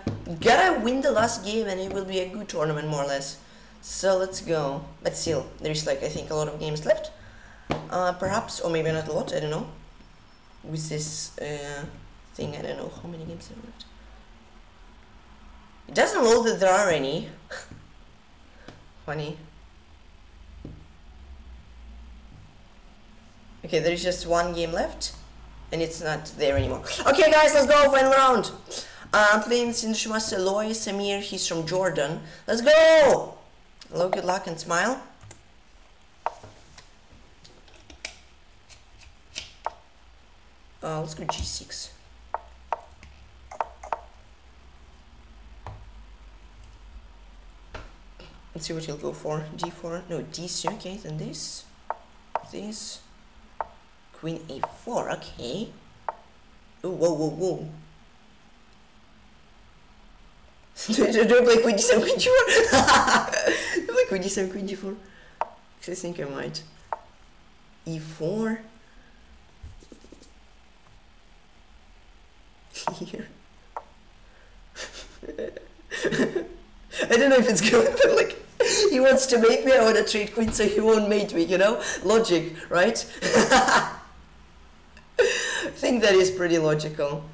gotta win the last game and it will be a good tournament, more or less. So let's go. But still, there's like, I think a lot of games left. Uh, perhaps, or maybe not a lot, I don't know. With this, uh... thing. I don't know how many games are left. It doesn't look that there are any. Funny. Okay, there is just one game left, and it's not there anymore. Okay, guys, let's go final round. Uh, I'm playing Sindhu Shumas Eloy Samir. He's from Jordan. Let's go. Hello, good luck and smile. Uh, let's go g six. Let's see what he'll go for. d four, no, d three, okay, then this, this, queen a four, okay. Oh, whoa, whoa, whoa. do, do, do I play queen d seven, queen g four? Do I play queen d seven, queen g four? Because I think I might. e four. Here. I don't know if it's good, but like... He wants to mate me, I want to trade queen, so he won't mate me, you know? Logic, right? I think that is pretty logical.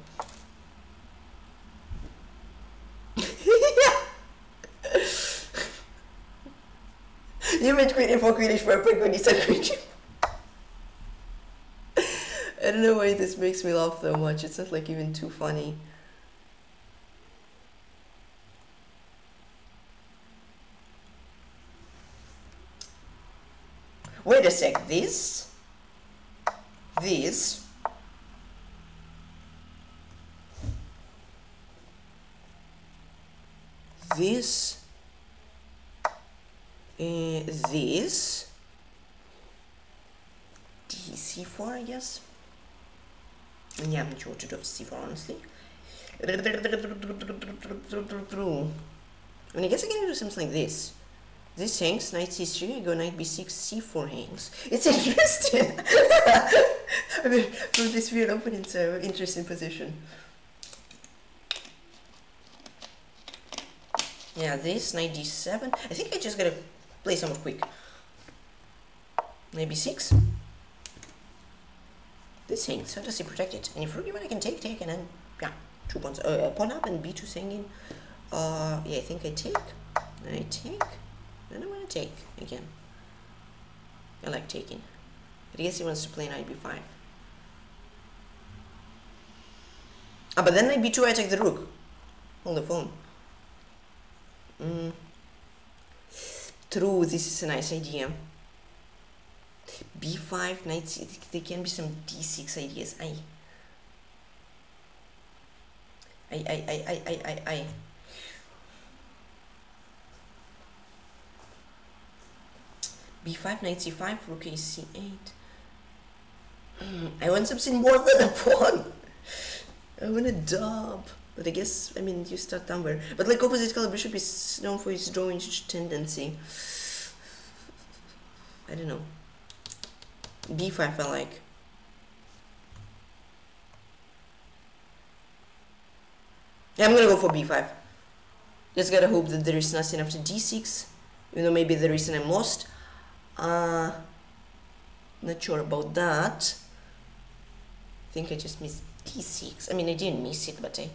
You made queen e four, queen h four, queen e seven, queen g four. I don't know why this makes me laugh so much, it's not like even too funny. Wait a sec, this, this, this, uh, this, d c four, I guess. Yeah, I'm not sure what to do with c four, honestly. I mean, I guess I can do something like this. This hangs, knight c three, I go knight b six, c four hangs. It's interesting! I mean, from this weird opening, it's an interesting position. Yeah, this, knight d seven. I think I just gotta play somewhat quick. Knight b six. This hangs, how does he protect it? And if rook e one, I can take, take, and then, yeah, two pawns. Uh, pawn up and b two hanging. Uh, yeah, I think I take. I take. And I'm gonna take again. I like taking. But I guess he wants to play knight b five. Ah, but then knight b two, I attack the rook. Hold the phone. Mm. True, this is a nice idea. b five, knight c. There can be some d six ideas. I. I, I, I, I, I, I, I. b five, knight c five, rook a c eight. Mm, I want something more than a pawn. I want a dub. But I guess, I mean, you start somewhere. But like opposite color bishop is known for its drawing tendency. I don't know. b five I like. Yeah, I'm gonna go for b five. Just gotta hope that there is nothing after d six. You know, maybe the reason I'm lost. Uh, not sure about that. I think I just missed d six. I mean, I didn't miss it, but I.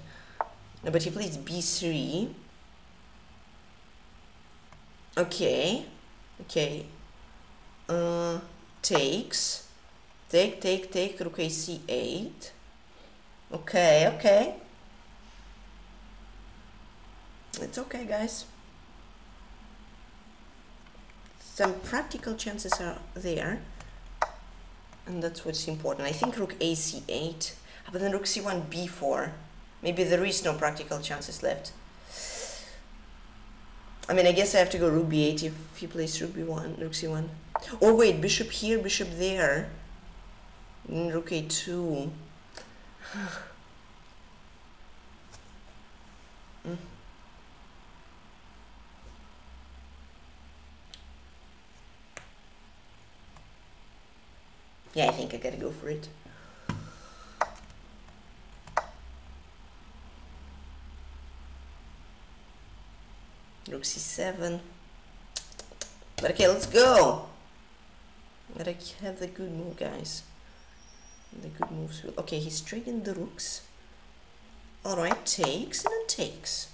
No, but he plays b three. Okay. Okay. Uh, takes, take, take, take, rook a c eight. Okay, okay. It's okay, guys. Some practical chances are there, and that's what's important. I think rook a c eight, but then rook c one b four. Maybe there is no practical chances left. I mean, I guess I have to go rook b eight if he plays rook b one, rook c one. Or wait, bishop here, bishop there. And rook a two. mm. Yeah, I think I gotta go for it. Rook c seven. But okay, let's go. But I have the good move, guys. The good moves will. Okay, he's trading the rooks. Alright, takes and then takes.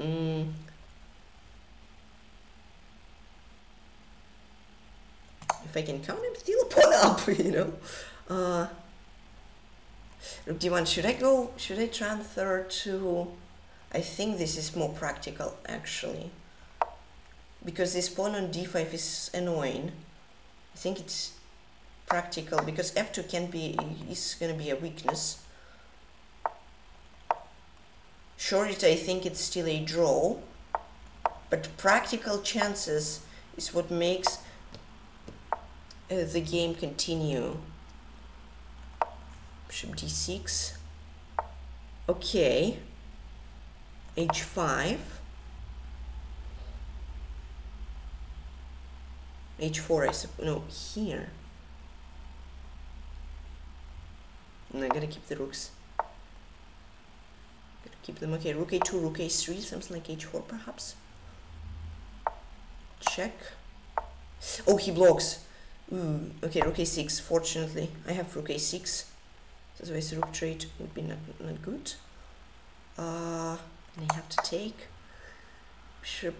Mm. If I can count, I'm still a pawn up, you know. Uh, rook d one. Should I go? Should I transfer to? I think this is more practical, actually, because this pawn on d five is annoying. I think it's practical because f two can be is gonna be a weakness. Sure, it I think it's still a draw, but practical chances is what makes uh, the game continue. Bishop d six. Okay. h five, h four, I suppose, no, here. And I gotta keep the rooks. Gotta keep them, okay, rook a two, rook a three, something like h four perhaps. Check. Oh, he blocks. Mm. Okay, rook a six, fortunately. I have rook a six. That's why this rook trade would be not, not good. Uh... I have to take bishop,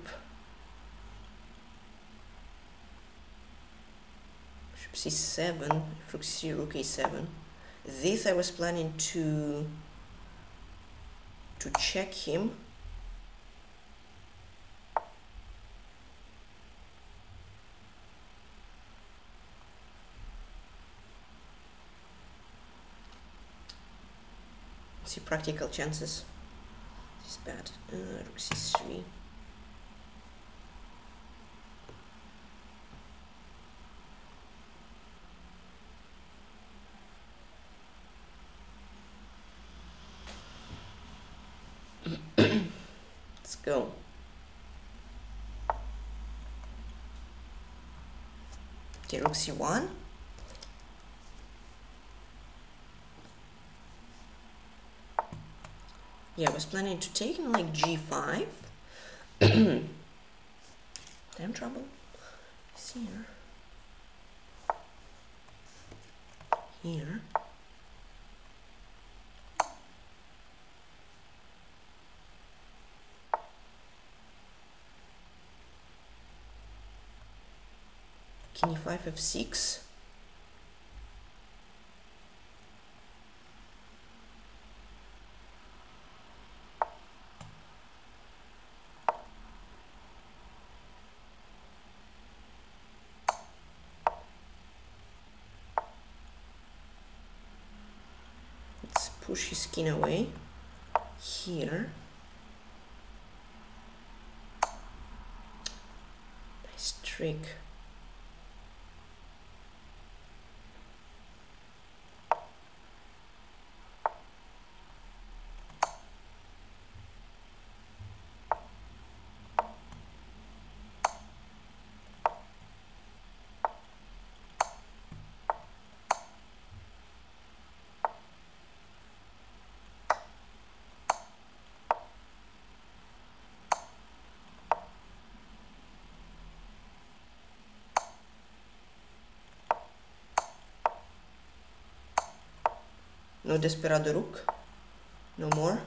bishop c seven, rook c, rook a seven. This I was planning to to check him. See practical chances. Is bad. Uh, rook c three. Let's go. Okay, rook c one. Yeah, I was planning to take him like g five. Damn trouble. It's here. Here. King e five, f six. Push his king away here. Nice trick. No desperado rook, no more.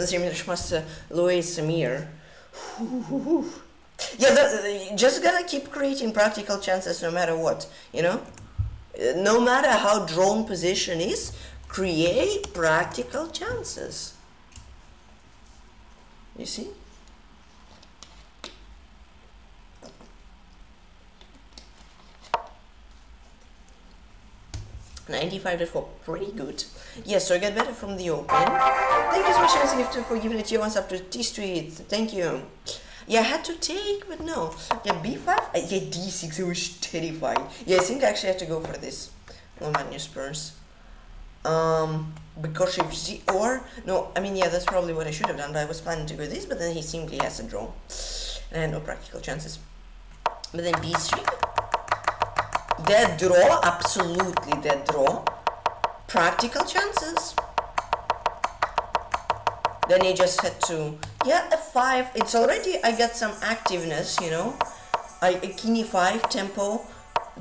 that's G M Rasmussvane Eloy Samir. Yeah, that, just gonna keep creating practical chances no matter what, you know? No matter how drawn position is, create practical chances. You see? ninety-five point four, pretty good. Yes, so I get better from the open. Thank you so much Gift, for giving it your once up to T Street. Thank you. Yeah, I had to take, but no. Yeah, B five, yeah, D six, it was terrifying. Yeah, I think I actually have to go for this. One man, new spurs. Um, because if Z or no, I mean, yeah, that's probably what I should have done, but I was planning to go this, but then he simply has a draw. And no practical chances. But then B three. Dead draw, absolutely dead draw. Practical chances. Then he just had to, yeah, F five, it's already, I got some activeness, you know, I, king E five, tempo,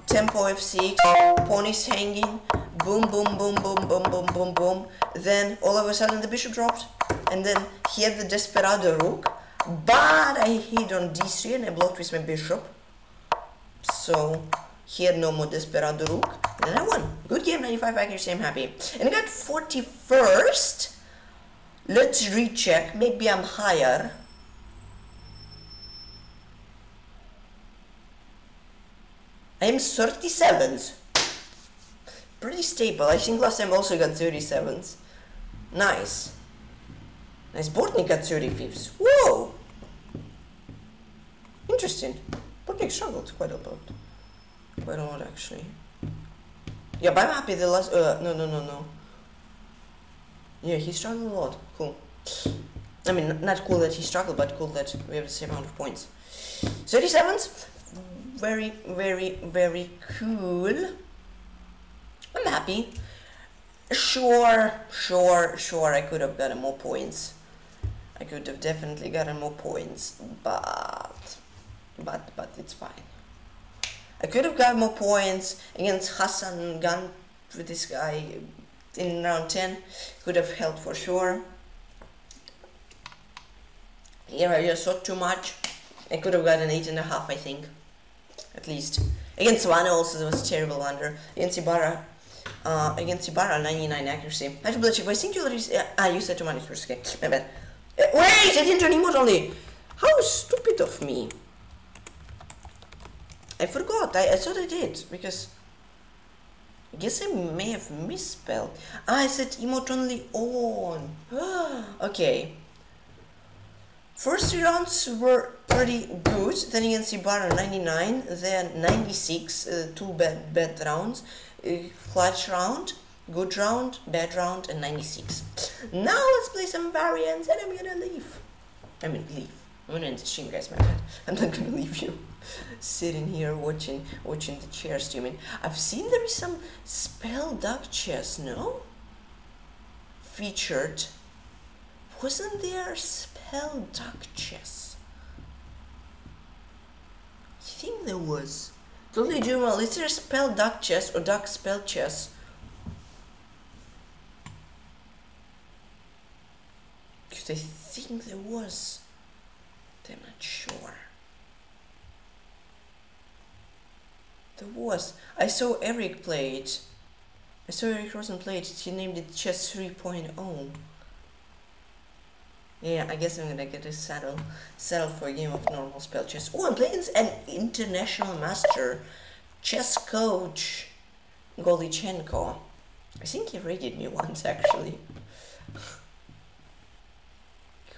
tempo F six, pawn is hanging, boom, boom, boom, boom, boom, boom, boom, boom, then all of a sudden the bishop dropped, and then he had the desperado rook, but I hit on D three and I blocked with my bishop, so he had no more desperado rook, and I won. Good game, ninety-five accuracy, I'm happy. And I got forty-first. Let's recheck, maybe I'm higher. I'm thirty-seventh. Pretty stable, I think last time also got thirty-seventh. Nice. Nice, Bortnik got thirty-fifth. Whoa! Interesting. Bortnik struggled quite a lot. Quite a lot actually. Yeah, but I'm happy the last, uh, no, no, no, no. Yeah, he struggled a lot. Cool. I mean, not cool that he struggled, but cool that we have the same amount of points. thirty-seventh. Very, very, very cool. I'm happy. Sure, sure, sure, I could have gotten more points. I could have definitely gotten more points, but... But, but it's fine. I could have gotten more points against Hasangatin with this guy. In round ten, could have helped for sure. Yeah, I just shot too much. I could have gotten eight and a half, I think, at least. Against Svane also, there was a terrible under. Against Ibarra, uh, against Ibarra, ninety-nine accuracy. I should check. But I think you already. Uh, ah, you said two money first. Okay, my bad. Uh, wait, I didn't turn emote only. How stupid of me! I forgot. I, I thought I did because. I guess I may have misspelled. Ah, I said emote only on. Okay. First three rounds were pretty good. Then against Ibarra ninety-nine, then ninety-six, uh, two bad bad rounds, uh, clutch round, good round, bad round, and ninety-six. Now let's play some variants, and I'm gonna leave. I mean leave. I'm gonna end the stream, guys. My bad. I'm not gonna leave you. Sitting here watching watching the chair streaming. I've seen there is some spell duck chess, no? Featured. Wasn't there spell duck chess? I think there was. Totally doing well. Is there spell duck chess or duck spell chess? Because I think there was. But I'm not sure. There was. I saw Eric play it. I saw Eric Rosen play it. He named it Chess three point oh. Yeah, I guess I'm gonna get a saddle, saddle for a game of normal spell chess. Oh, I'm playing an international master, chess coach, Golichenko. I think he raided me once actually.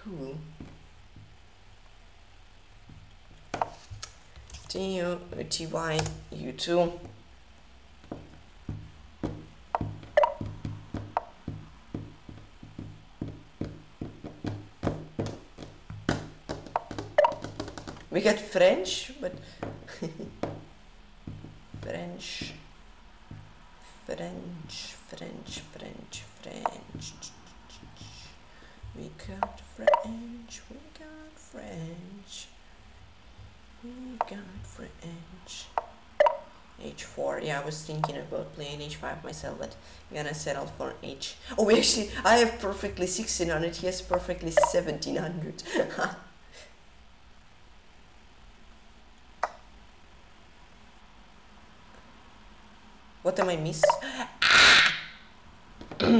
Cool. T U, T Y, U two. We got French, but French, French, French, French, French. We got French, we got French. We got French, h four. Yeah, I was thinking about playing h five myself, but I'm gonna settle for h. Oh, actually, I have perfectly sixteen hundred. He has perfectly seventeen hundred. What am I miss?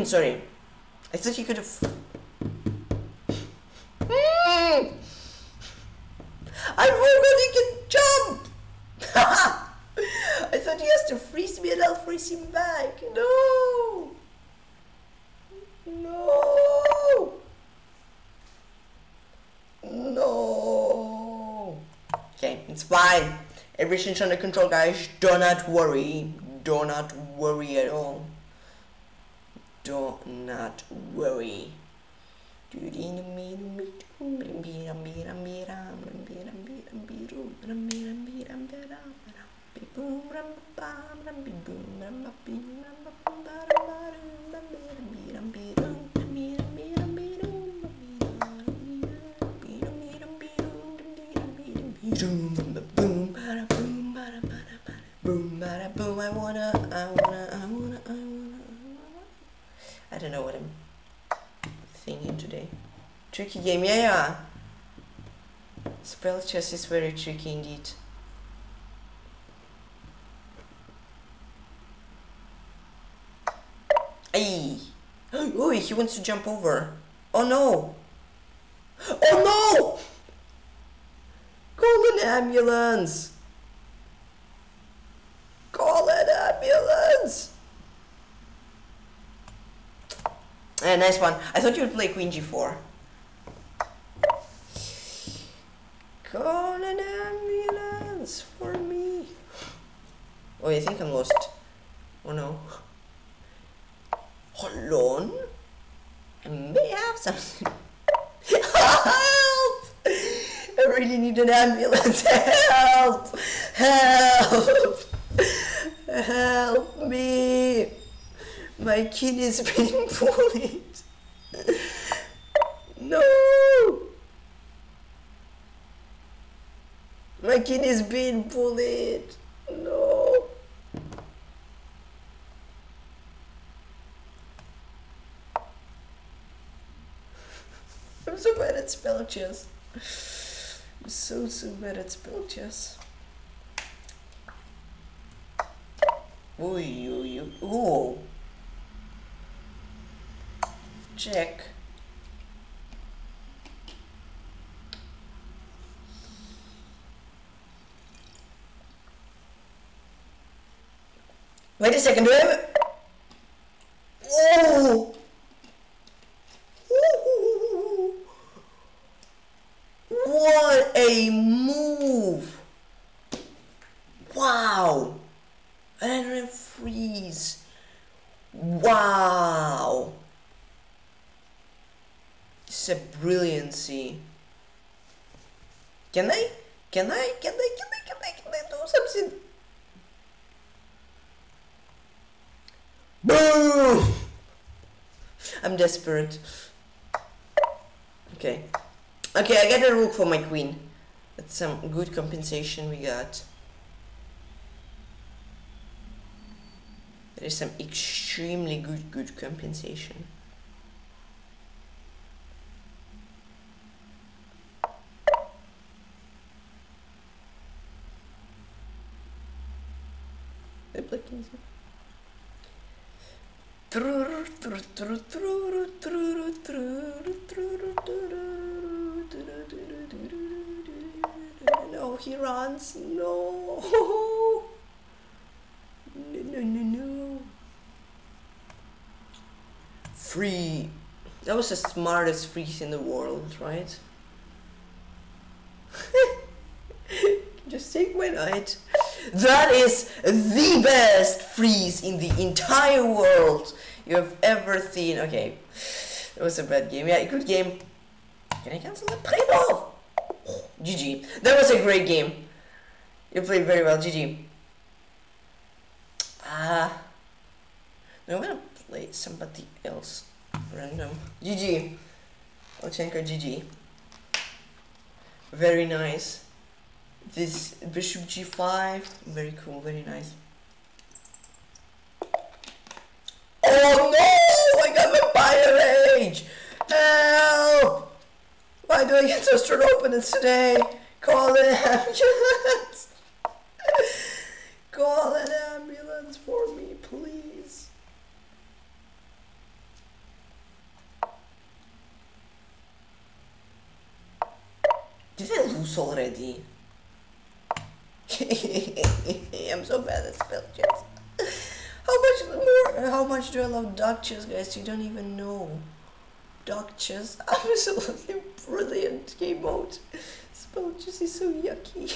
Sorry, I thought you could have. I forgot he can jump. I thought he has to freeze me and I'll freeze him back. No, no, no. Okay, it's fine. Everything's under control, guys. Do not worry. Do not worry at all. Do not worry. Boom, I wanna, I wanna, I wanna, I wanna, I don't know what I'm thinking today. Tricky game, yeah, yeah. Spell chess is very tricky indeed. Ay! Oh, he wants to jump over. Oh no! Oh no! Call an ambulance! Call an ambulance! Yeah, nice one. I thought you would play queen g four. Call an ambulance for me. Oh, I think I'm lost. Oh no. Hold on. I may have something. Help! I really need an ambulance. Help! Help! Help me! My kid is being bullied. No! My kid is being bullied. No! I'm so bad at spell chess. I'm so, so bad at spell chess. Ooh, you, you, ooh. Check. Wait a second, do I have it? Oh. Ooh. What a move. Wow. And then freeze. Wow. It's a brilliancy. Can I? Can I? Can I? Can I? Can I? Can I do something? Boom! I'm desperate. Okay. Okay, I got a rook for my queen. That's some good compensation we got. There is some extremely good, good compensation. They're blocking you. No, he runs. No. No, no, no, no. Free. That was the smartest freeze in the world, right? Just take my knight. That is the best freeze in the entire world you have ever seen. Okay, that was a bad game. Yeah, good game. Can I cancel that playoff? Oh, G G. That was a great game. You played very well. G G. Ah, uh, I'm gonna play somebody else random. G G. Golichenko, G G. Very nice. This bishop g five, very cool, very nice. Oh no! I got my fire rage! Help! Why do I get so strong opponents today? Call an ambulance! Call an ambulance for me, please. Did I lose already? I'm so bad at spell chess. How much more? How much do I love duck chess, guys? You don't even know. Duck chess, absolutely brilliant game mode. Spell chess is so yucky.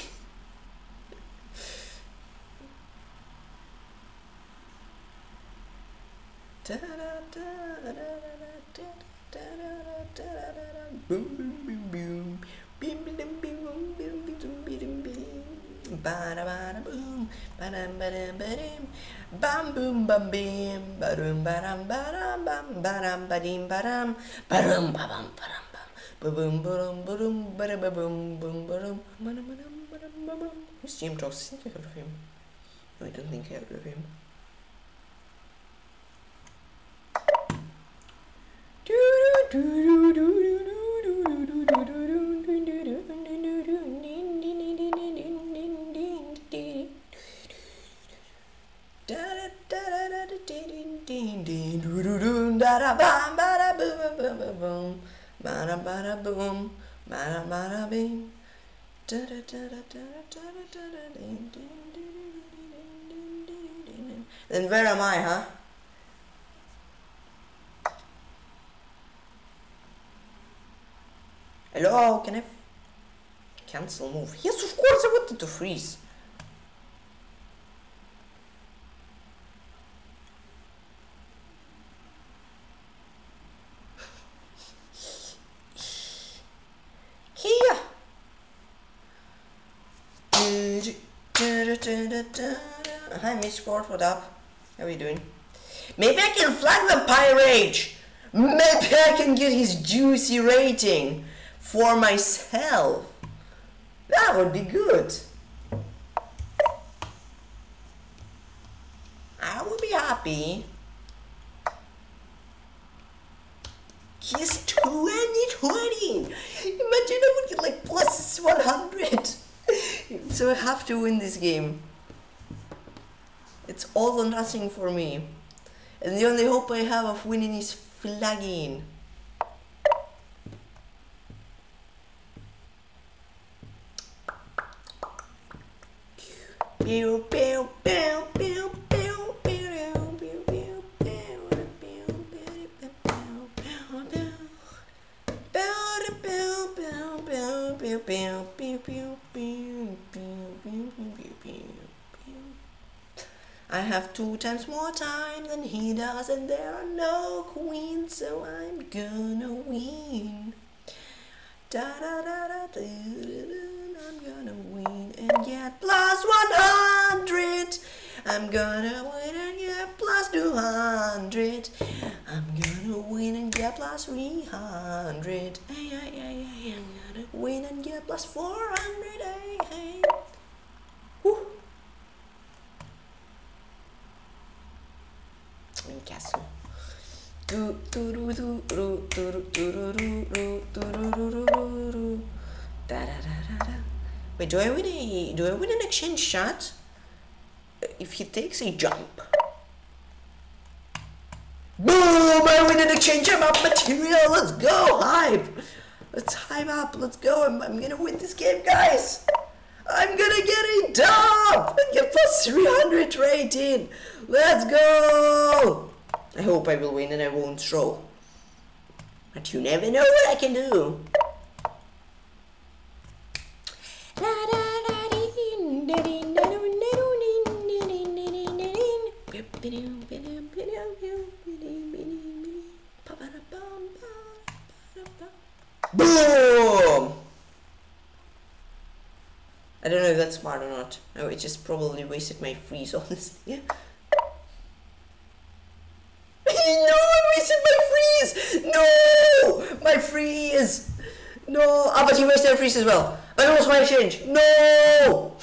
Boom, boom, boom. Bim, bim, bim, bim, bim, bim, bim. Ba da ba da boom. Ba dum ba dum ba dum. Bam boom bam bim. Ba dum ba dum ba dum bam. Ba dum ba dim ba dum. Ba dum ba bam ba dum bam. Ba boom ba dum ba dum ba da ba boom boom ba dum. Ma dum ba dum ba dum ba dum. Who's G M Talks? I think I heard of him. No, I don't think I heard of him. Do do do do do do. Then where am I, huh? Hello, can I f cancel move? Yes, of course, I wanted to freeze. Here. Hi, Miss Sport, what up? How are you doing? Maybe I can flag the Pyrage. Maybe I can get his juicy rating for myself. That would be good. I would be happy. He's twenty twenty. Imagine I would get like plus one hundred. So I have to win this game. It's all or nothing for me. And the only hope I have of winning is flagging. Pew, pew, pew, pew, pew, pew, pew, pew, I have two times more time than he does, and there are no queens, so I'm gonna win. Da da da da da da. I'm gonna win and get plus one hundred. I'm gonna win and get plus two hundred. I'm gonna win and get plus three hundred. Hey, hey, hey, hey. I'm gonna win and get plus four hundred. Hey, hey. Woo. In castle. Do do do do do do do do do do. Wait, do I win a do I win an exchange shot if he takes a jump? Boom! I win an exchange. I'm up material. Let's go, hype! Let's hype up. Let's go. I'm, I'm gonna win this game, guys. I'm gonna get a dub and get plus three hundred rating. Let's go! I hope I will win and I won't throw. But you never know what I can do. Boom! I don't know if that's smart or not. No, it just probably wasted my freeze, honestly. No, I wasted my freeze! No! My freeze! No! Ah, but he wasted a freeze as well. But it was my exchange. No!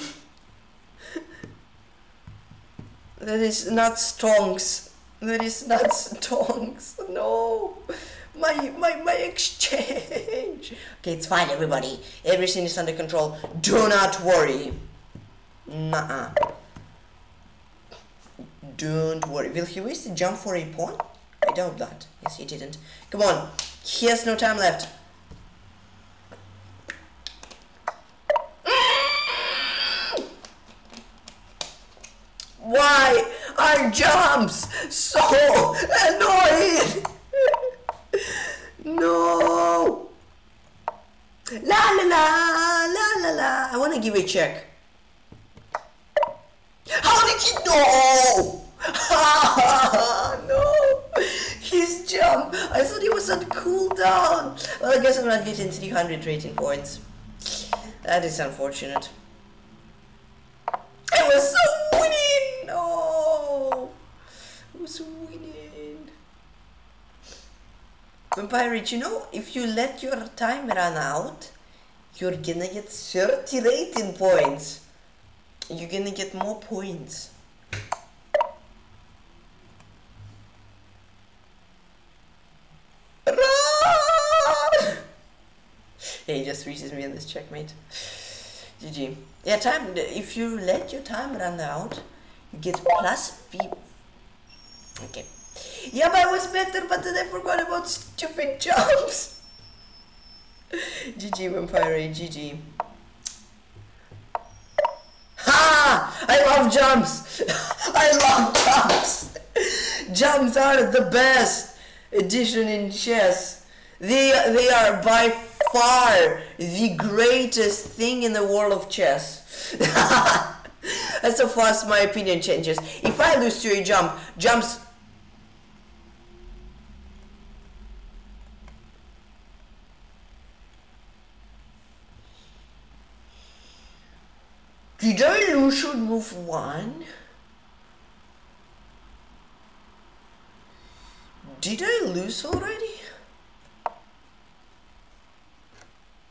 That is not stonks. There is nuts and tongs. No. My, my, my exchange. Okay, it's fine, everybody. Everything is under control. Do not worry. Nuh-uh. Don't worry. Will he waste the jump for a pawn? I doubt that. Yes, he didn't. Come on. He has no time left. Why are jumps so annoying? No. La la la la la la. I want to give a check. How did he know? No, his jump. I thought he was on cooldown. Well, I guess I'm not getting three hundred rating points. That is unfortunate. I was so winning. No, I was winning. Vampire, you know, if you let your time run out, you're gonna get thirty rating points. You're gonna get more points. Run! Yeah, he just reaches me in this checkmate. G G. Yeah, time. If you let your time run out, you get plus V. Okay. Yeah, but I was better, but then I forgot about stupid jumps. G G, Vampire, G G. Ha! I love jumps! I love jumps! Jumps are the best addition in chess. They, they are by far the greatest thing in the world of chess. That's how fast my opinion changes. If I lose to a jump, jumps... Did I lose should move one? Did I lose already?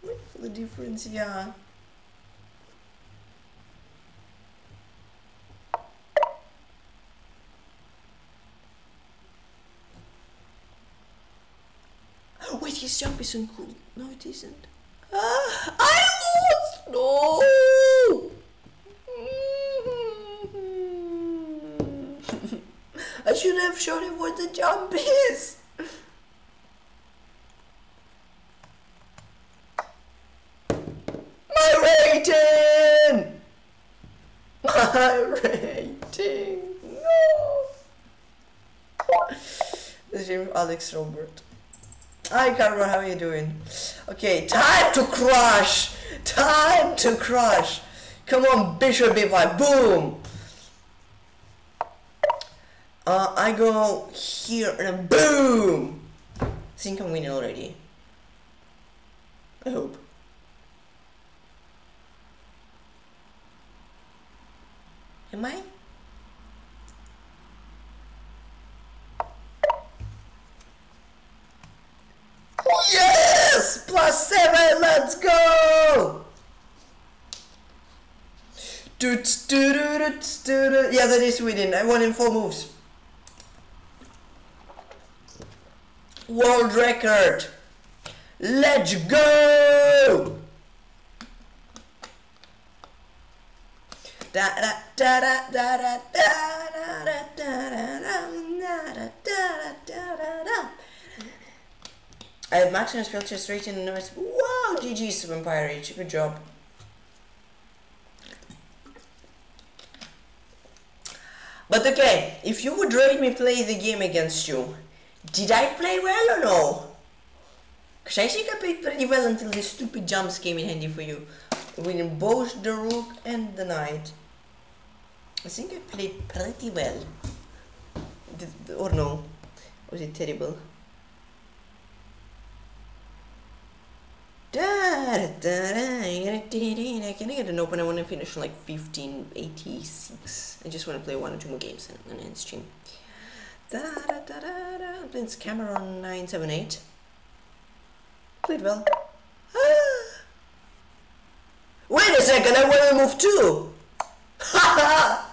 What's the difference? Yeah. Oh, wait, his jump isn't cool. No, it isn't. Ah, I lost! No! I should have shown him what the jump is. My rating! My rating! No! This is Alex Robert. Hi Carver, how are you doing? Okay, time to crush! Time to crush! Come on, Bishop B five, boom! Uh, I go here and boom! I think I'm winning already. I hope. Am I? Yes! Plus seven, let's go! Yeah, that is winning. I won in four moves. World record! Let's go! Da da da da da da da da da da. I have maximum spell chest rating and noise. Wow, G G's Vampire H, good job. But okay, if you would rate me play the game against you, did I play well or no? Because I think I played pretty well until these stupid jumps came in handy for you. Winning both the rook and the knight. I think I played pretty well. Did, or no? Was it terrible? Can I get an open? I want to finish on like fifteen eighty-six. I just want to play one or two more games and end stream. Da, da, da, da, da. It's Cameron nine seven eight. Played well. Ah. Wait a second, I want to move too! Ha ha!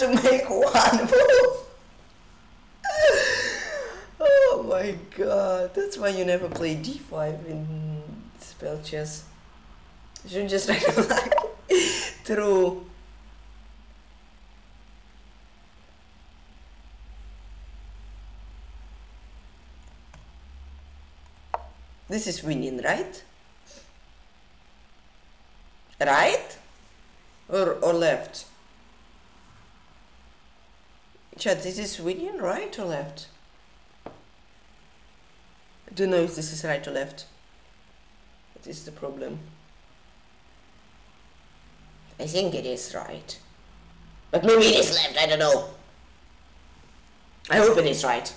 had to make one move. Oh my god, that's why you never play d five in spell chess. You should just make a black through. This is winning, right? Right? Or, or left? Chat, this is winning, right or left? I don't know if this is right or left. That is the problem. I think it is right. But maybe it is left, I don't know. I hope it is right.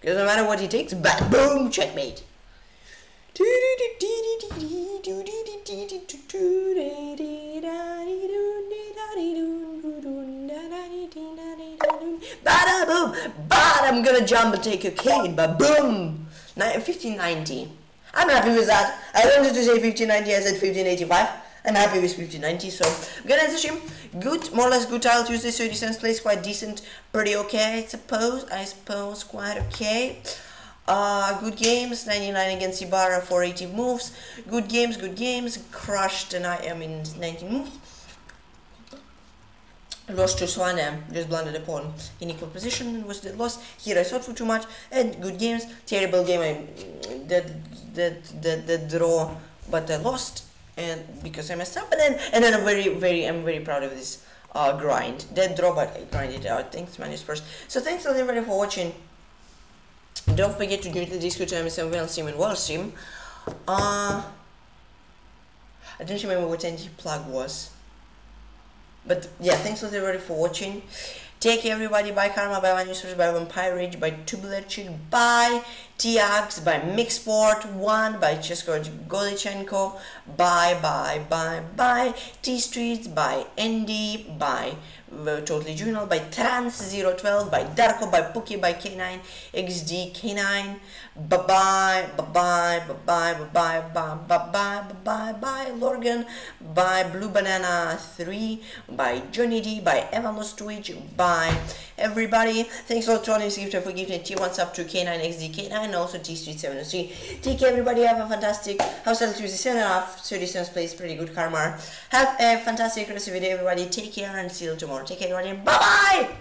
Because no matter what he takes, bam, boom, checkmate. Bada boom! Bada, I'm gonna jump and take a king, but boom! fifteen ninety. I'm happy with that. I wanted to say fifteen ninety, I said fifteen eighty-five. I'm happy with fifteen ninety, so I'm gonna end the stream. Good, more or less good Titled Tuesday, thirty cents plays, quite decent, pretty okay, I suppose. I suppose quite okay. Uh, good games, ninety-nine against Ibarra for eighty moves. Good games, good games. Crushed and I am in nineteen moves. Lost to Swane, just blundered a pawn in equal position and was dead loss. Here I thought for too much and good games. Terrible game, I that that that, that draw, but I lost and because I messed up. And then and then I'm very very I'm very proud of this uh, grind. That draw, but I grinded it out. Thanks, Manus First. So thanks everybody for watching. Don't forget to join the Discord channel and well stream and wall stream. Uh, I don't remember what N T plug was. But yeah, thanks a lot everybody for watching. Take care everybody, bye Karma, bye Manus First, bye Vampire Rage, bye Tubular Chick, bye T X, bye Mixport One, by Chesscore Golichenko, bye bye bye bye T Streets, by Andy, by Totally Juvenile, by Trans zero twelve, by Darko, by Pookie, by K nine, X D, K nine, bye bye, bye bye, bye bye, bye bye, bye bye, bye bye, Lorgan, by Blue Banana three, by Johnny D, by Evan Lost Twitch, by everybody. Thanks a lot to Honest Gift for giving T one sub to K nine, X D, K nine, and also T Street seven oh three. Take care, everybody. Have a fantastic house sale Tuesday, seven and a half, thirty cents place, pretty good karma. Have a fantastic rest of the day, everybody. Take care and see you tomorrow. Take care, everybody. Bye bye.